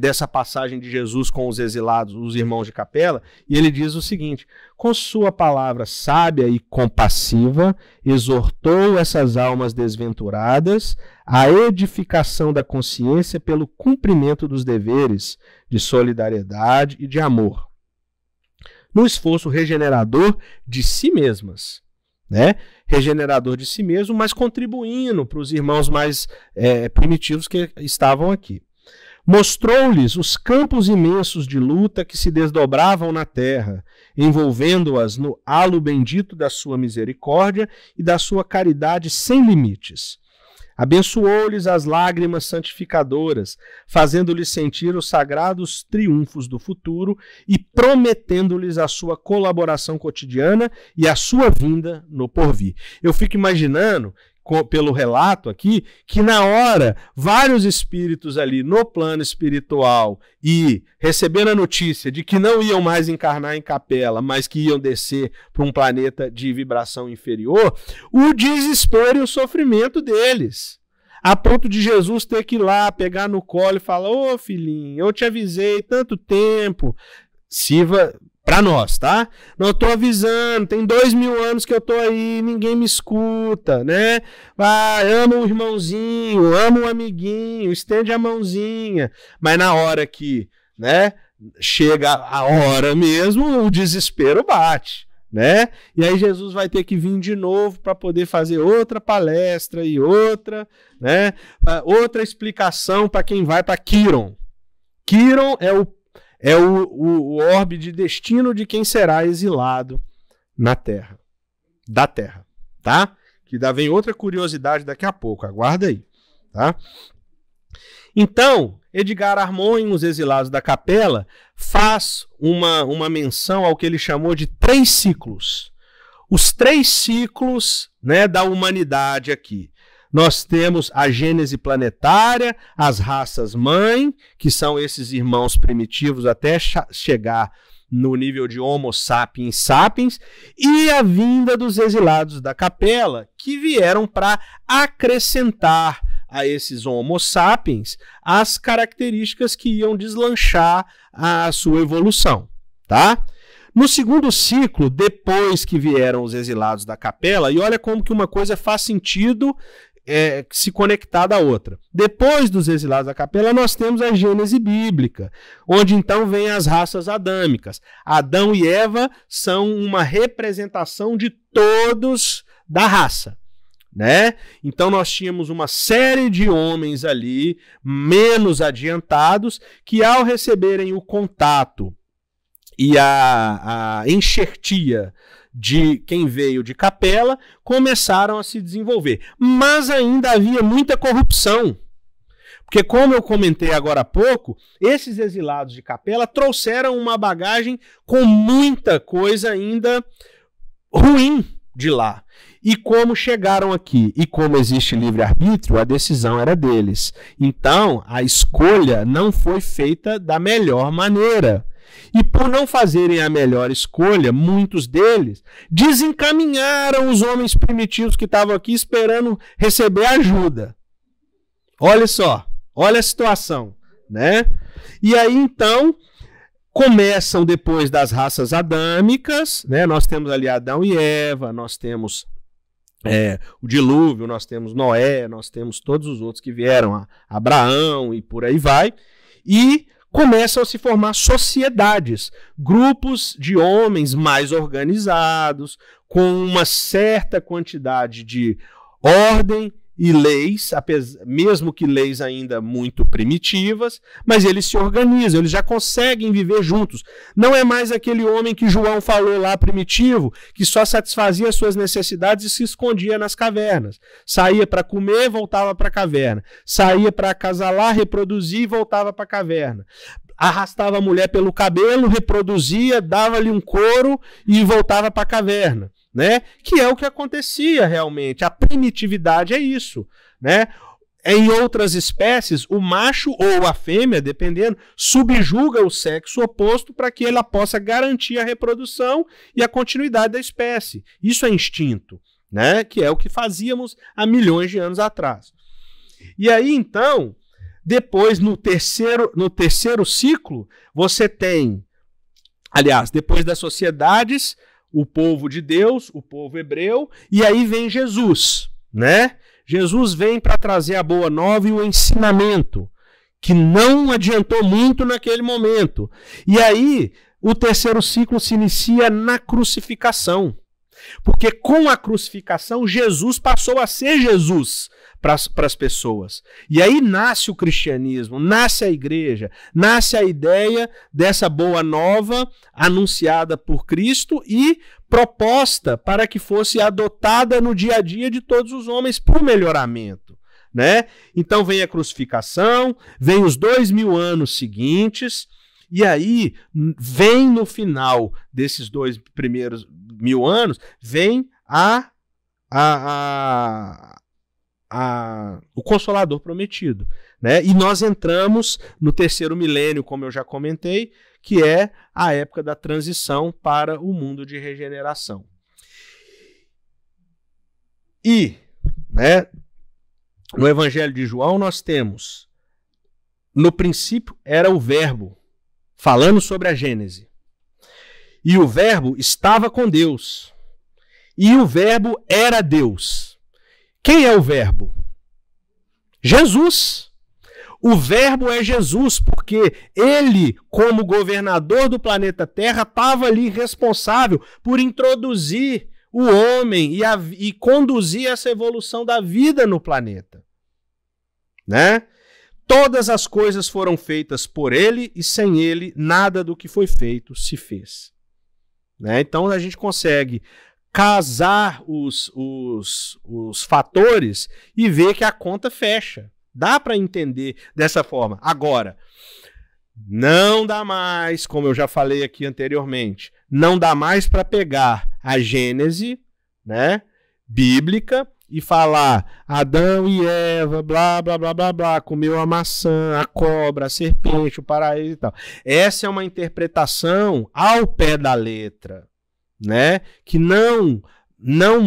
dessa passagem de Jesus com os exilados, os irmãos de capela, e ele diz o seguinte: com sua palavra sábia e compassiva, exortou essas almas desventuradas à edificação da consciência pelo cumprimento dos deveres de solidariedade e de amor, no esforço regenerador de si mesmas. Né? Regenerador de si mesmo, mas contribuindo para os irmãos mais primitivos que estavam aqui. Mostrou-lhes os campos imensos de luta que se desdobravam na terra, envolvendo-as no halo bendito da sua misericórdia e da sua caridade sem limites. Abençoou-lhes as lágrimas santificadoras, fazendo-lhes sentir os sagrados triunfos do futuro e prometendo-lhes a sua colaboração cotidiana e a sua vinda no porvir. Eu fico imaginando, pelo relato aqui, que na hora vários espíritos ali no plano espiritual e recebendo a notícia de que não iam mais encarnar em capela, mas que iam descer para um planeta de vibração inferior, o desespero e o sofrimento deles, a ponto de Jesus ter que ir lá, pegar no colo e falar: ô filhinho, eu te avisei tanto tempo, sirva... Para nós, tá? Não, eu tô avisando, tem 2000 anos que eu tô aí, ninguém me escuta, né? Ah, amo o irmãozinho, amo o amiguinho, estende a mãozinha. Mas na hora que, né, chega a hora mesmo, o desespero bate, né? E aí Jesus vai ter que vir de novo para poder fazer outra palestra e outra, né? Outra explicação para quem vai para Quíron. Quíron é o orbe de destino de quem será exilado na Terra, da Terra, tá? Que dá, vem outra curiosidade daqui a pouco, aguarda aí, tá? Então, Edgar Armond, nos Exilados da Capela, faz uma menção ao que ele chamou de 3 ciclos. os três ciclos, né, da humanidade aqui. Nós temos a gênese planetária, as raças-mãe, que são esses irmãos primitivos até chegar no nível de Homo sapiens sapiens, e a vinda dos exilados da capela, que vieram para acrescentar a esses Homo sapiens as características que iam deslanchar a sua evolução, tá? No segundo ciclo, depois que vieram os exilados da capela, e olha como que uma coisa faz sentido se conectar à outra. Depois dos exilados da capela, nós temos a gênese bíblica, onde então vem as raças adâmicas. Adão e Eva são uma representação de todos da raça, né? Então nós tínhamos uma série de homens ali, menos adiantados, que ao receberem o contato e a enxertia de quem veio de Capela, começaram a se desenvolver. Mas ainda havia muita corrupção, porque, como eu comentei agora há pouco, esses exilados de Capela trouxeram uma bagagem com muita coisa ainda ruim de lá. E como chegaram aqui, e como existe livre-arbítrio, a decisão era deles. Então, a escolha não foi feita da melhor maneira. E por não fazerem a melhor escolha, muitos deles desencaminharam os homens primitivos que estavam aqui esperando receber ajuda. Olha só, olha a situação, né? E aí então começam depois das raças adâmicas, né? Nós temos ali Adão e Eva, nós temos o dilúvio, nós temos Noé, nós temos todos os outros que vieram, Abraão e por aí vai. E começam a se formar sociedades, grupos de homens mais organizados, com uma certa quantidade de ordem e leis, mesmo que leis ainda muito primitivas, mas eles se organizam, eles já conseguem viver juntos. Não é mais aquele homem que João falou lá, primitivo, que só satisfazia suas necessidades e se escondia nas cavernas. Saía para comer, voltava para a caverna. Saía para acasalar, reproduzir e voltava para a caverna. Arrastava a mulher pelo cabelo, reproduzia, dava-lhe um couro e voltava para a caverna, né? Que é o que acontecia realmente. A primitividade é isso, né? Em outras espécies, o macho ou a fêmea, dependendo, subjuga o sexo oposto para que ela possa garantir a reprodução e a continuidade da espécie. Isso é instinto, né? Que é o que fazíamos há milhões de anos atrás. E aí, então, depois, no terceiro ciclo, você tem, aliás, depois das sociedades, o povo de Deus, o povo hebreu, e aí vem Jesus, né? Jesus vem para trazer a Boa Nova e o ensinamento, que não adiantou muito naquele momento. E aí o terceiro ciclo se inicia na crucificação, porque com a crucificação Jesus passou a ser Jesus para as pessoas. E aí nasce o cristianismo, nasce a igreja, nasce a ideia dessa Boa Nova anunciada por Cristo e proposta para que fosse adotada no dia a dia de todos os homens para o melhoramento, né? Então vem a crucificação, vem os 2000 anos seguintes, e aí vem no final desses 2 primeiros 1000 anos, vem o Consolador prometido, né? E nós entramos no terceiro milênio, como eu já comentei, que é a época da transição para o mundo de regeneração. E, né, no Evangelho de João nós temos: no princípio era o Verbo, falando sobre a Gênese, e o Verbo estava com Deus, e o Verbo era Deus. Quem é o Verbo? Jesus. O Verbo é Jesus, porque ele, como governador do planeta Terra, estava ali responsável por introduzir o homem e conduzir essa evolução da vida no planeta, né? Todas as coisas foram feitas por ele, e sem ele, nada do que foi feito se fez, né? Então a gente consegue casar os fatores e ver que a conta fecha. Dá para entender dessa forma. Agora, Não dá mais, como eu já falei aqui anteriormente, não dá mais para pegar a Gênese, né, bíblica e falar Adão e Eva, blá, blá, blá, blá, blá, comeu a maçã, a cobra, a serpente, o paraíso e tal. Essa é uma interpretação ao pé da letra, né, que não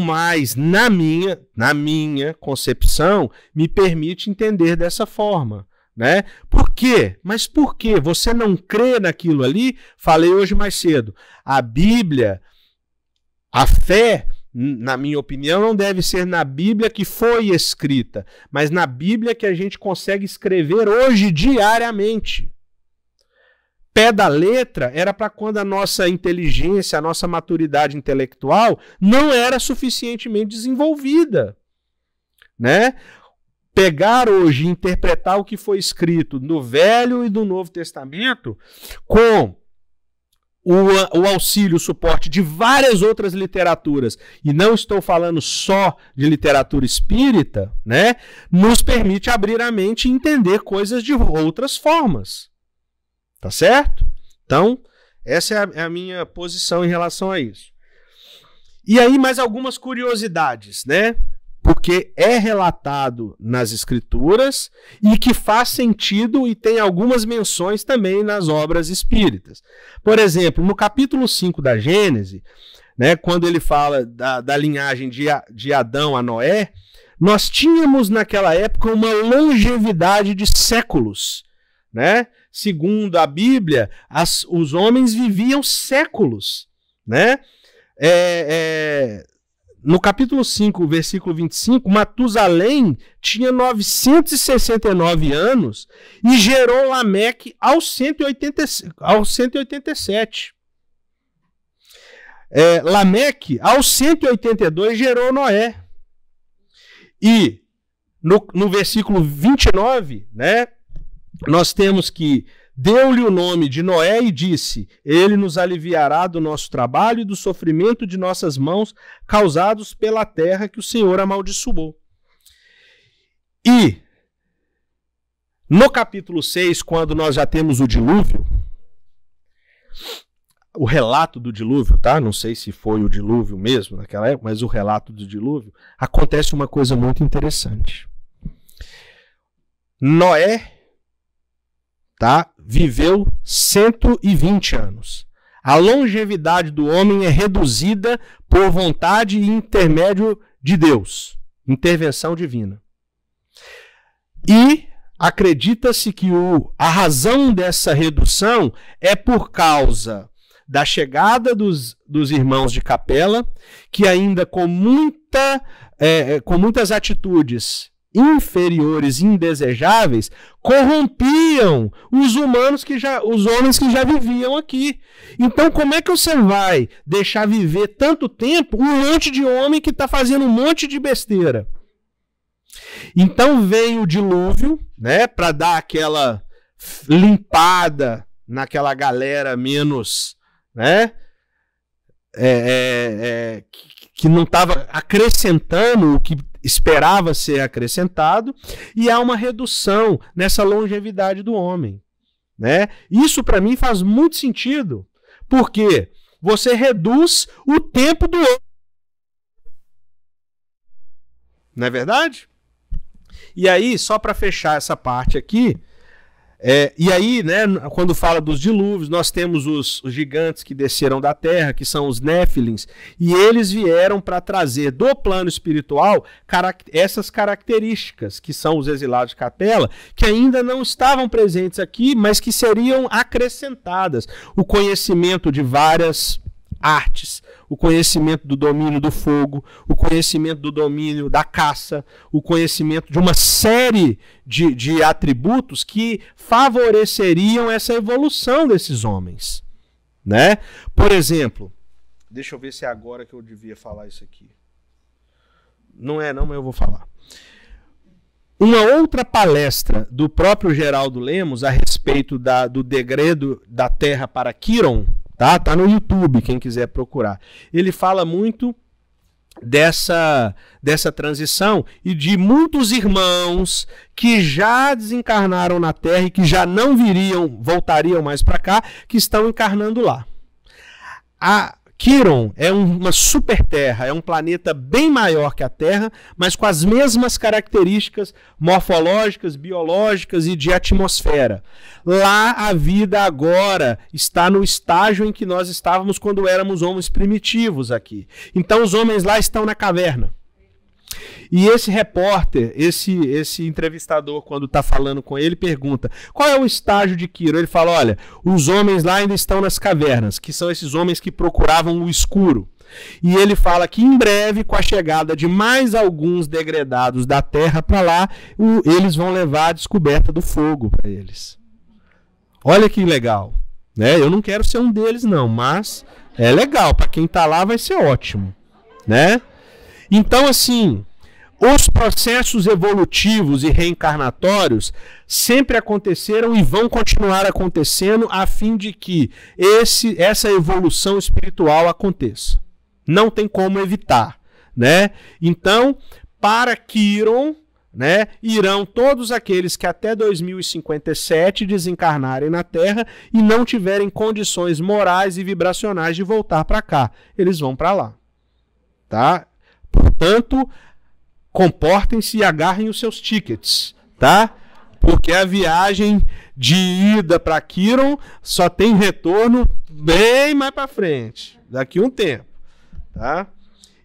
mais, na minha concepção, me permite entender dessa forma. Né? Por quê? Mas por quê? Você não crê naquilo ali? Falei hoje mais cedo. A Bíblia, a fé, na minha opinião, não deve ser na Bíblia que foi escrita, mas na Bíblia que a gente consegue escrever hoje diariamente. Pé da letra era para quando a nossa inteligência, a nossa maturidade intelectual não era suficientemente desenvolvida, né? Pegar hoje e interpretar o que foi escrito no Velho e do Novo Testamento com o auxílio, o suporte de várias outras literaturas, e não estou falando só de literatura espírita, né? Nos permite abrir a mente e entender coisas de outras formas. Tá certo? Então, essa é a minha posição em relação a isso. E aí, mais algumas curiosidades, né? Porque é relatado nas escrituras e que faz sentido e tem algumas menções também nas obras espíritas. Por exemplo, no capítulo 5 da Gênesis, né, quando ele fala da linhagem de Adão a Noé, nós tínhamos naquela época uma longevidade de séculos, né? Segundo a Bíblia, os homens viviam séculos, né? No capítulo 5, versículo 25, Matusalém tinha 969 anos e gerou Lameque aos 187. Lameque, aos 182, gerou Noé. E no versículo 29, né? Nós temos que deu-lhe o nome de Noé e disse, ele nos aliviará do nosso trabalho e do sofrimento de nossas mãos causados pela terra que o Senhor amaldiçoou. E no capítulo 6, quando nós já temos o dilúvio, o relato do dilúvio, tá? Não sei se foi o dilúvio mesmo naquela época, mas o relato do dilúvio, acontece uma coisa muito interessante. Noé, tá? Viveu 120 anos. A longevidade do homem é reduzida por vontade e intermédio de Deus, intervenção divina. E acredita-se que a razão dessa redução é por causa da chegada dos irmãos de Capela, que ainda com muitas atitudes inferiores, indesejáveis, corrompiam os homens que já viviam aqui. Então, como é que você vai deixar viver tanto tempo um monte de homem que está fazendo um monte de besteira? Então veio o dilúvio, né, para dar aquela limpada naquela galera menos, né, que não estava acrescentando o que esperava ser acrescentado, e há uma redução nessa longevidade do homem, né? Isso para mim faz muito sentido, porque você reduz o tempo do homem, não é verdade? E aí, só para fechar essa parte aqui, e aí, né, quando fala dos dilúvios, nós temos os gigantes que desceram da terra, que são os Néfilins, e eles vieram para trazer do plano espiritual essas características, que são os exilados de Capela, que ainda não estavam presentes aqui, mas que seriam acrescentadas. O conhecimento de várias artes, o conhecimento do domínio do fogo, o conhecimento do domínio da caça, o conhecimento de uma série de atributos que favoreceriam essa evolução desses homens, né? Por exemplo, deixa eu ver se é agora que eu devia falar isso aqui. Não é não, mas eu vou falar. Uma outra palestra do próprio Geraldo Lemos a respeito do degredo da terra para Quíron, tá no YouTube, quem quiser procurar. Ele fala muito dessa transição e de muitos irmãos que já desencarnaram na Terra e que já não voltariam mais para cá, que estão encarnando lá. A Quíron é uma super terra, é um planeta bem maior que a Terra, mas com as mesmas características morfológicas, biológicas e de atmosfera. Lá a vida agora está no estágio em que nós estávamos quando éramos homens primitivos aqui. Então os homens lá estão na caverna. E esse repórter, esse entrevistador, quando está falando com ele, pergunta qual é o estágio de Quíron. Ele fala, olha, os homens lá ainda estão nas cavernas, que são esses homens que procuravam o escuro. E ele fala que em breve, com a chegada de mais alguns degradados da Terra para lá, eles vão levar a descoberta do fogo para eles. Olha que legal, né? Eu não quero ser um deles não, mas é legal, para quem está lá vai ser ótimo, né? Então, assim, os processos evolutivos e reencarnatórios sempre aconteceram e vão continuar acontecendo a fim de que essa evolução espiritual aconteça. Não tem como evitar, né? Então, para Quíron, né, irão todos aqueles que até 2057 desencarnarem na Terra e não tiverem condições morais e vibracionais de voltar para cá. Eles vão para lá, tá? Portanto, comportem-se e agarrem os seus tickets, tá? Porque a viagem de ida para Quíron só tem retorno bem mais para frente, daqui um tempo, tá?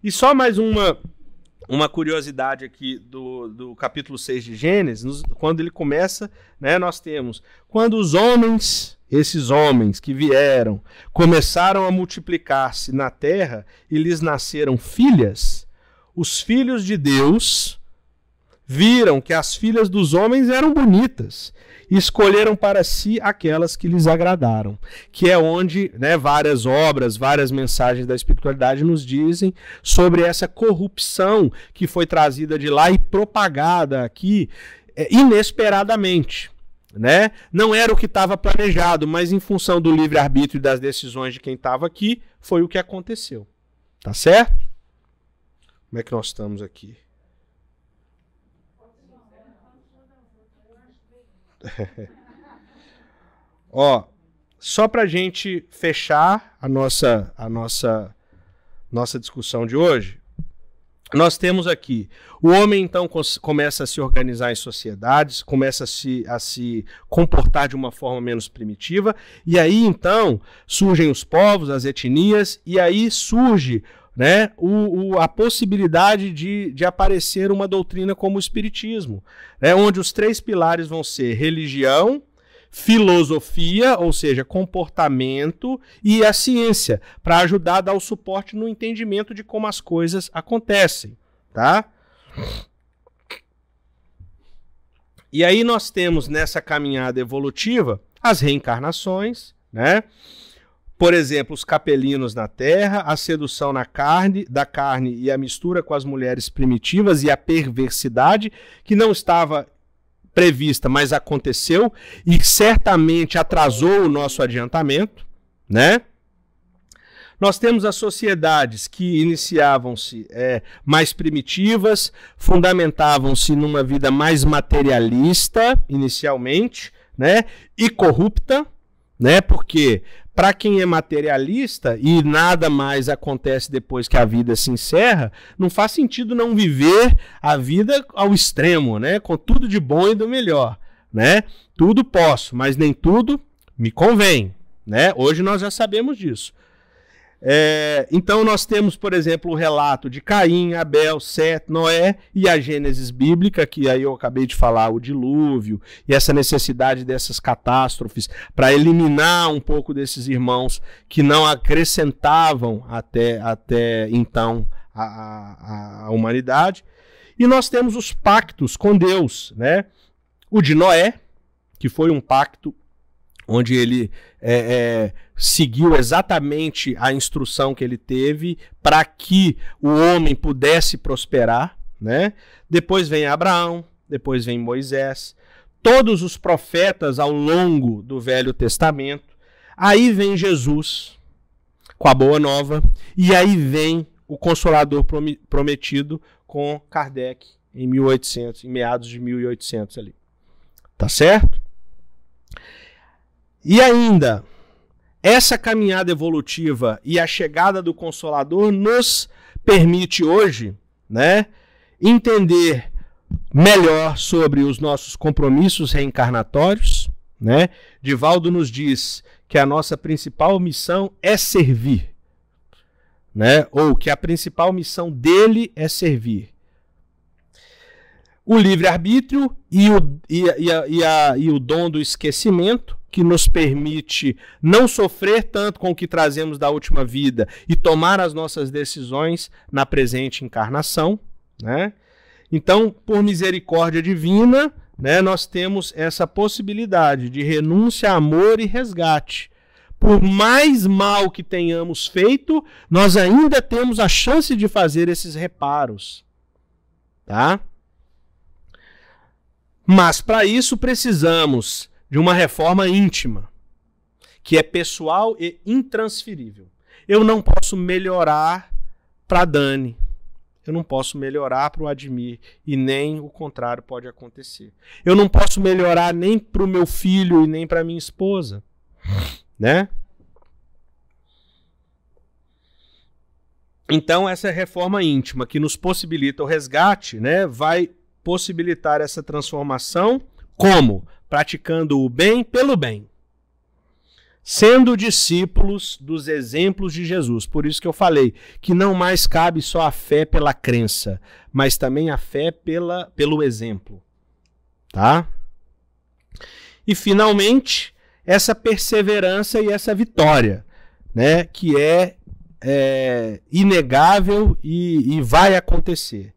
E só mais uma curiosidade aqui do capítulo 6 de Gênesis, quando ele começa, né, nós temos, quando os homens... Esses homens que vieram começaram a multiplicar-se na terra e lhes nasceram filhas. Os filhos de Deus viram que as filhas dos homens eram bonitas e escolheram para si aquelas que lhes agradaram, que é onde, né, várias obras, várias mensagens da espiritualidade nos dizem sobre essa corrupção que foi trazida de lá e propagada aqui inesperadamente. Né? Não era o que estava planejado, mas em função do livre-arbítrio e das decisões de quem estava aqui, foi o que aconteceu. Tá certo? Como é que nós estamos aqui? Ó, só para a gente fechar a nossa discussão de hoje, nós temos aqui, o homem então começa a se organizar em sociedades, começa a se comportar de uma forma menos primitiva, e aí então surgem os povos, as etnias, e aí surge, né, a possibilidade de aparecer uma doutrina como o espiritismo, né, onde os três pilares vão ser religião, filosofia, ou seja, comportamento, e a ciência, para ajudar a dar o suporte no entendimento de como as coisas acontecem, tá? E aí nós temos nessa caminhada evolutiva as reencarnações, né? Por exemplo, os capelinos na terra, a sedução da carne e a mistura com as mulheres primitivas e a perversidade, que não estava prevista, mas aconteceu e certamente atrasou o nosso adiantamento, né? Nós temos as sociedades que iniciavam-se mais primitivas, fundamentavam-se numa vida mais materialista inicialmente, né? E corrupta, né? Porque para quem é materialista e nada mais acontece depois que a vida se encerra, não faz sentido não viver a vida ao extremo, né? Com tudo de bom e do melhor, né? Tudo posso, mas nem tudo me convém, né? Hoje nós já sabemos disso. Então nós temos, por exemplo, o relato de Caim, Abel, Set, Noé e a Gênesis bíblica, que aí eu acabei de falar, o dilúvio e essa necessidade dessas catástrofes para eliminar um pouco desses irmãos que não acrescentavam até então a humanidade. E nós temos os pactos com Deus, né? O de Noé, que foi um pacto onde ele seguiu exatamente a instrução que ele teve para que o homem pudesse prosperar, né? Depois vem Abraão, depois vem Moisés, todos os profetas ao longo do Velho Testamento. Aí vem Jesus com a Boa Nova e aí vem o Consolador prometido com Kardec em 1800, em meados de 1800 ali. Tá certo? E ainda, essa caminhada evolutiva e a chegada do Consolador nos permite hoje, né, entender melhor sobre os nossos compromissos reencarnatórios, né? Divaldo nos diz que a nossa principal missão é servir, né? Ou que a principal missão dele é servir. O livre-arbítrio e o dom do esquecimento, que nos permite não sofrer tanto com o que trazemos da última vida e tomar as nossas decisões na presente encarnação, né? Então, por misericórdia divina, né, nós temos essa possibilidade de renúncia, amor e resgate. Por mais mal que tenhamos feito, nós ainda temos a chance de fazer esses reparos. Tá? Mas para isso precisamos de uma reforma íntima, que é pessoal e intransferível. Eu não posso melhorar para Dani. Eu não posso melhorar para o Admir, e nem o contrário pode acontecer. Eu não posso melhorar nem para o meu filho e nem para minha esposa, né? Então essa reforma íntima que nos possibilita o resgate, né, vai possibilitar essa transformação como? Praticando o bem pelo bem. Sendo discípulos dos exemplos de Jesus. Por isso que eu falei que não mais cabe só a fé pela crença, mas também a fé pelo exemplo. Tá? E, finalmente, essa perseverança e essa vitória, né, que é inegável e vai acontecer.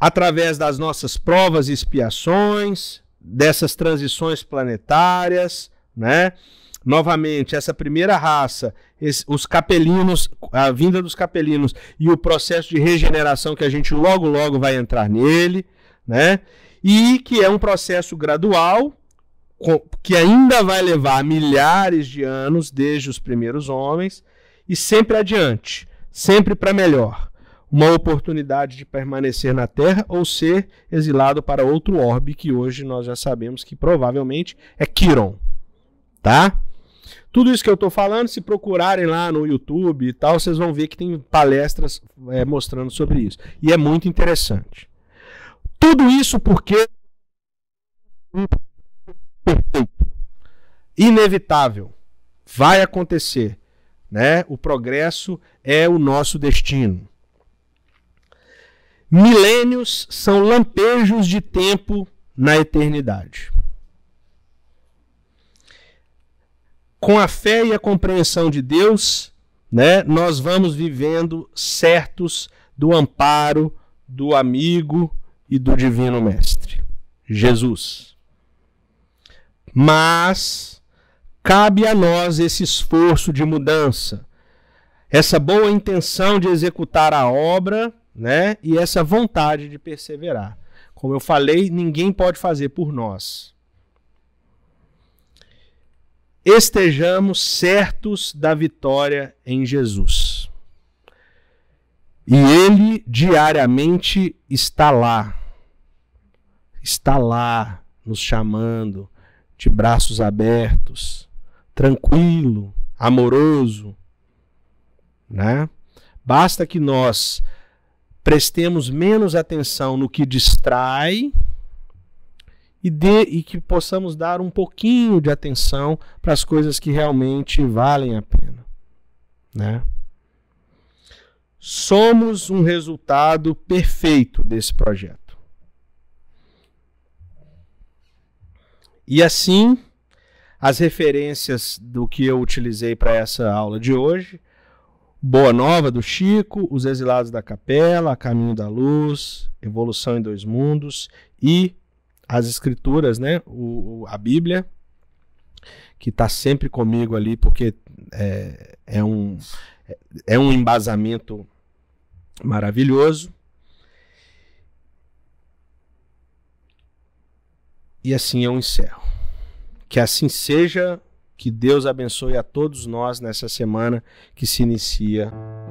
Através das nossas provas e expiações, dessas transições planetárias, né? Novamente, essa primeira raça, os capelinos, a vinda dos capelinos e o processo de regeneração que a gente logo vai entrar nele, né? E que é um processo gradual, que ainda vai levar milhares de anos desde os primeiros homens, e sempre adiante, sempre para melhor. Uma oportunidade de permanecer na Terra ou ser exilado para outro orbe, que hoje nós já sabemos que provavelmente é Quíron. Tá? Tudo isso que eu estou falando, se procurarem lá no YouTube e tal, vocês vão ver que tem palestras mostrando sobre isso. E é muito interessante. Tudo isso porque inevitável. Vai acontecer, né? O progresso é o nosso destino. Milênios são lampejos de tempo na eternidade. Com a fé e a compreensão de Deus, né, nós vamos vivendo certos do amparo, do amigo e do divino mestre, Jesus. Mas cabe a nós esse esforço de mudança, essa boa intenção de executar a obra, né, e essa vontade de perseverar. Como eu falei, ninguém pode fazer por nós. Estejamos certos da vitória em Jesus. E Ele diariamente está lá nos chamando, de braços abertos, tranquilo, amoroso, né? Basta que nós prestemos menos atenção no que distrai, e que possamos dar um pouquinho de atenção para as coisas que realmente valem a pena, né? Somos um resultado perfeito desse projeto. E assim, as referências do que eu utilizei para essa aula de hoje, Boa Nova do Chico, Os Exilados da Capela, A Caminho da Luz, Evolução em Dois Mundos e as escrituras, né? A Bíblia, que está sempre comigo ali, porque é um embasamento maravilhoso. E assim eu encerro. Que assim seja, que Deus abençoe a todos nós nessa semana que se inicia.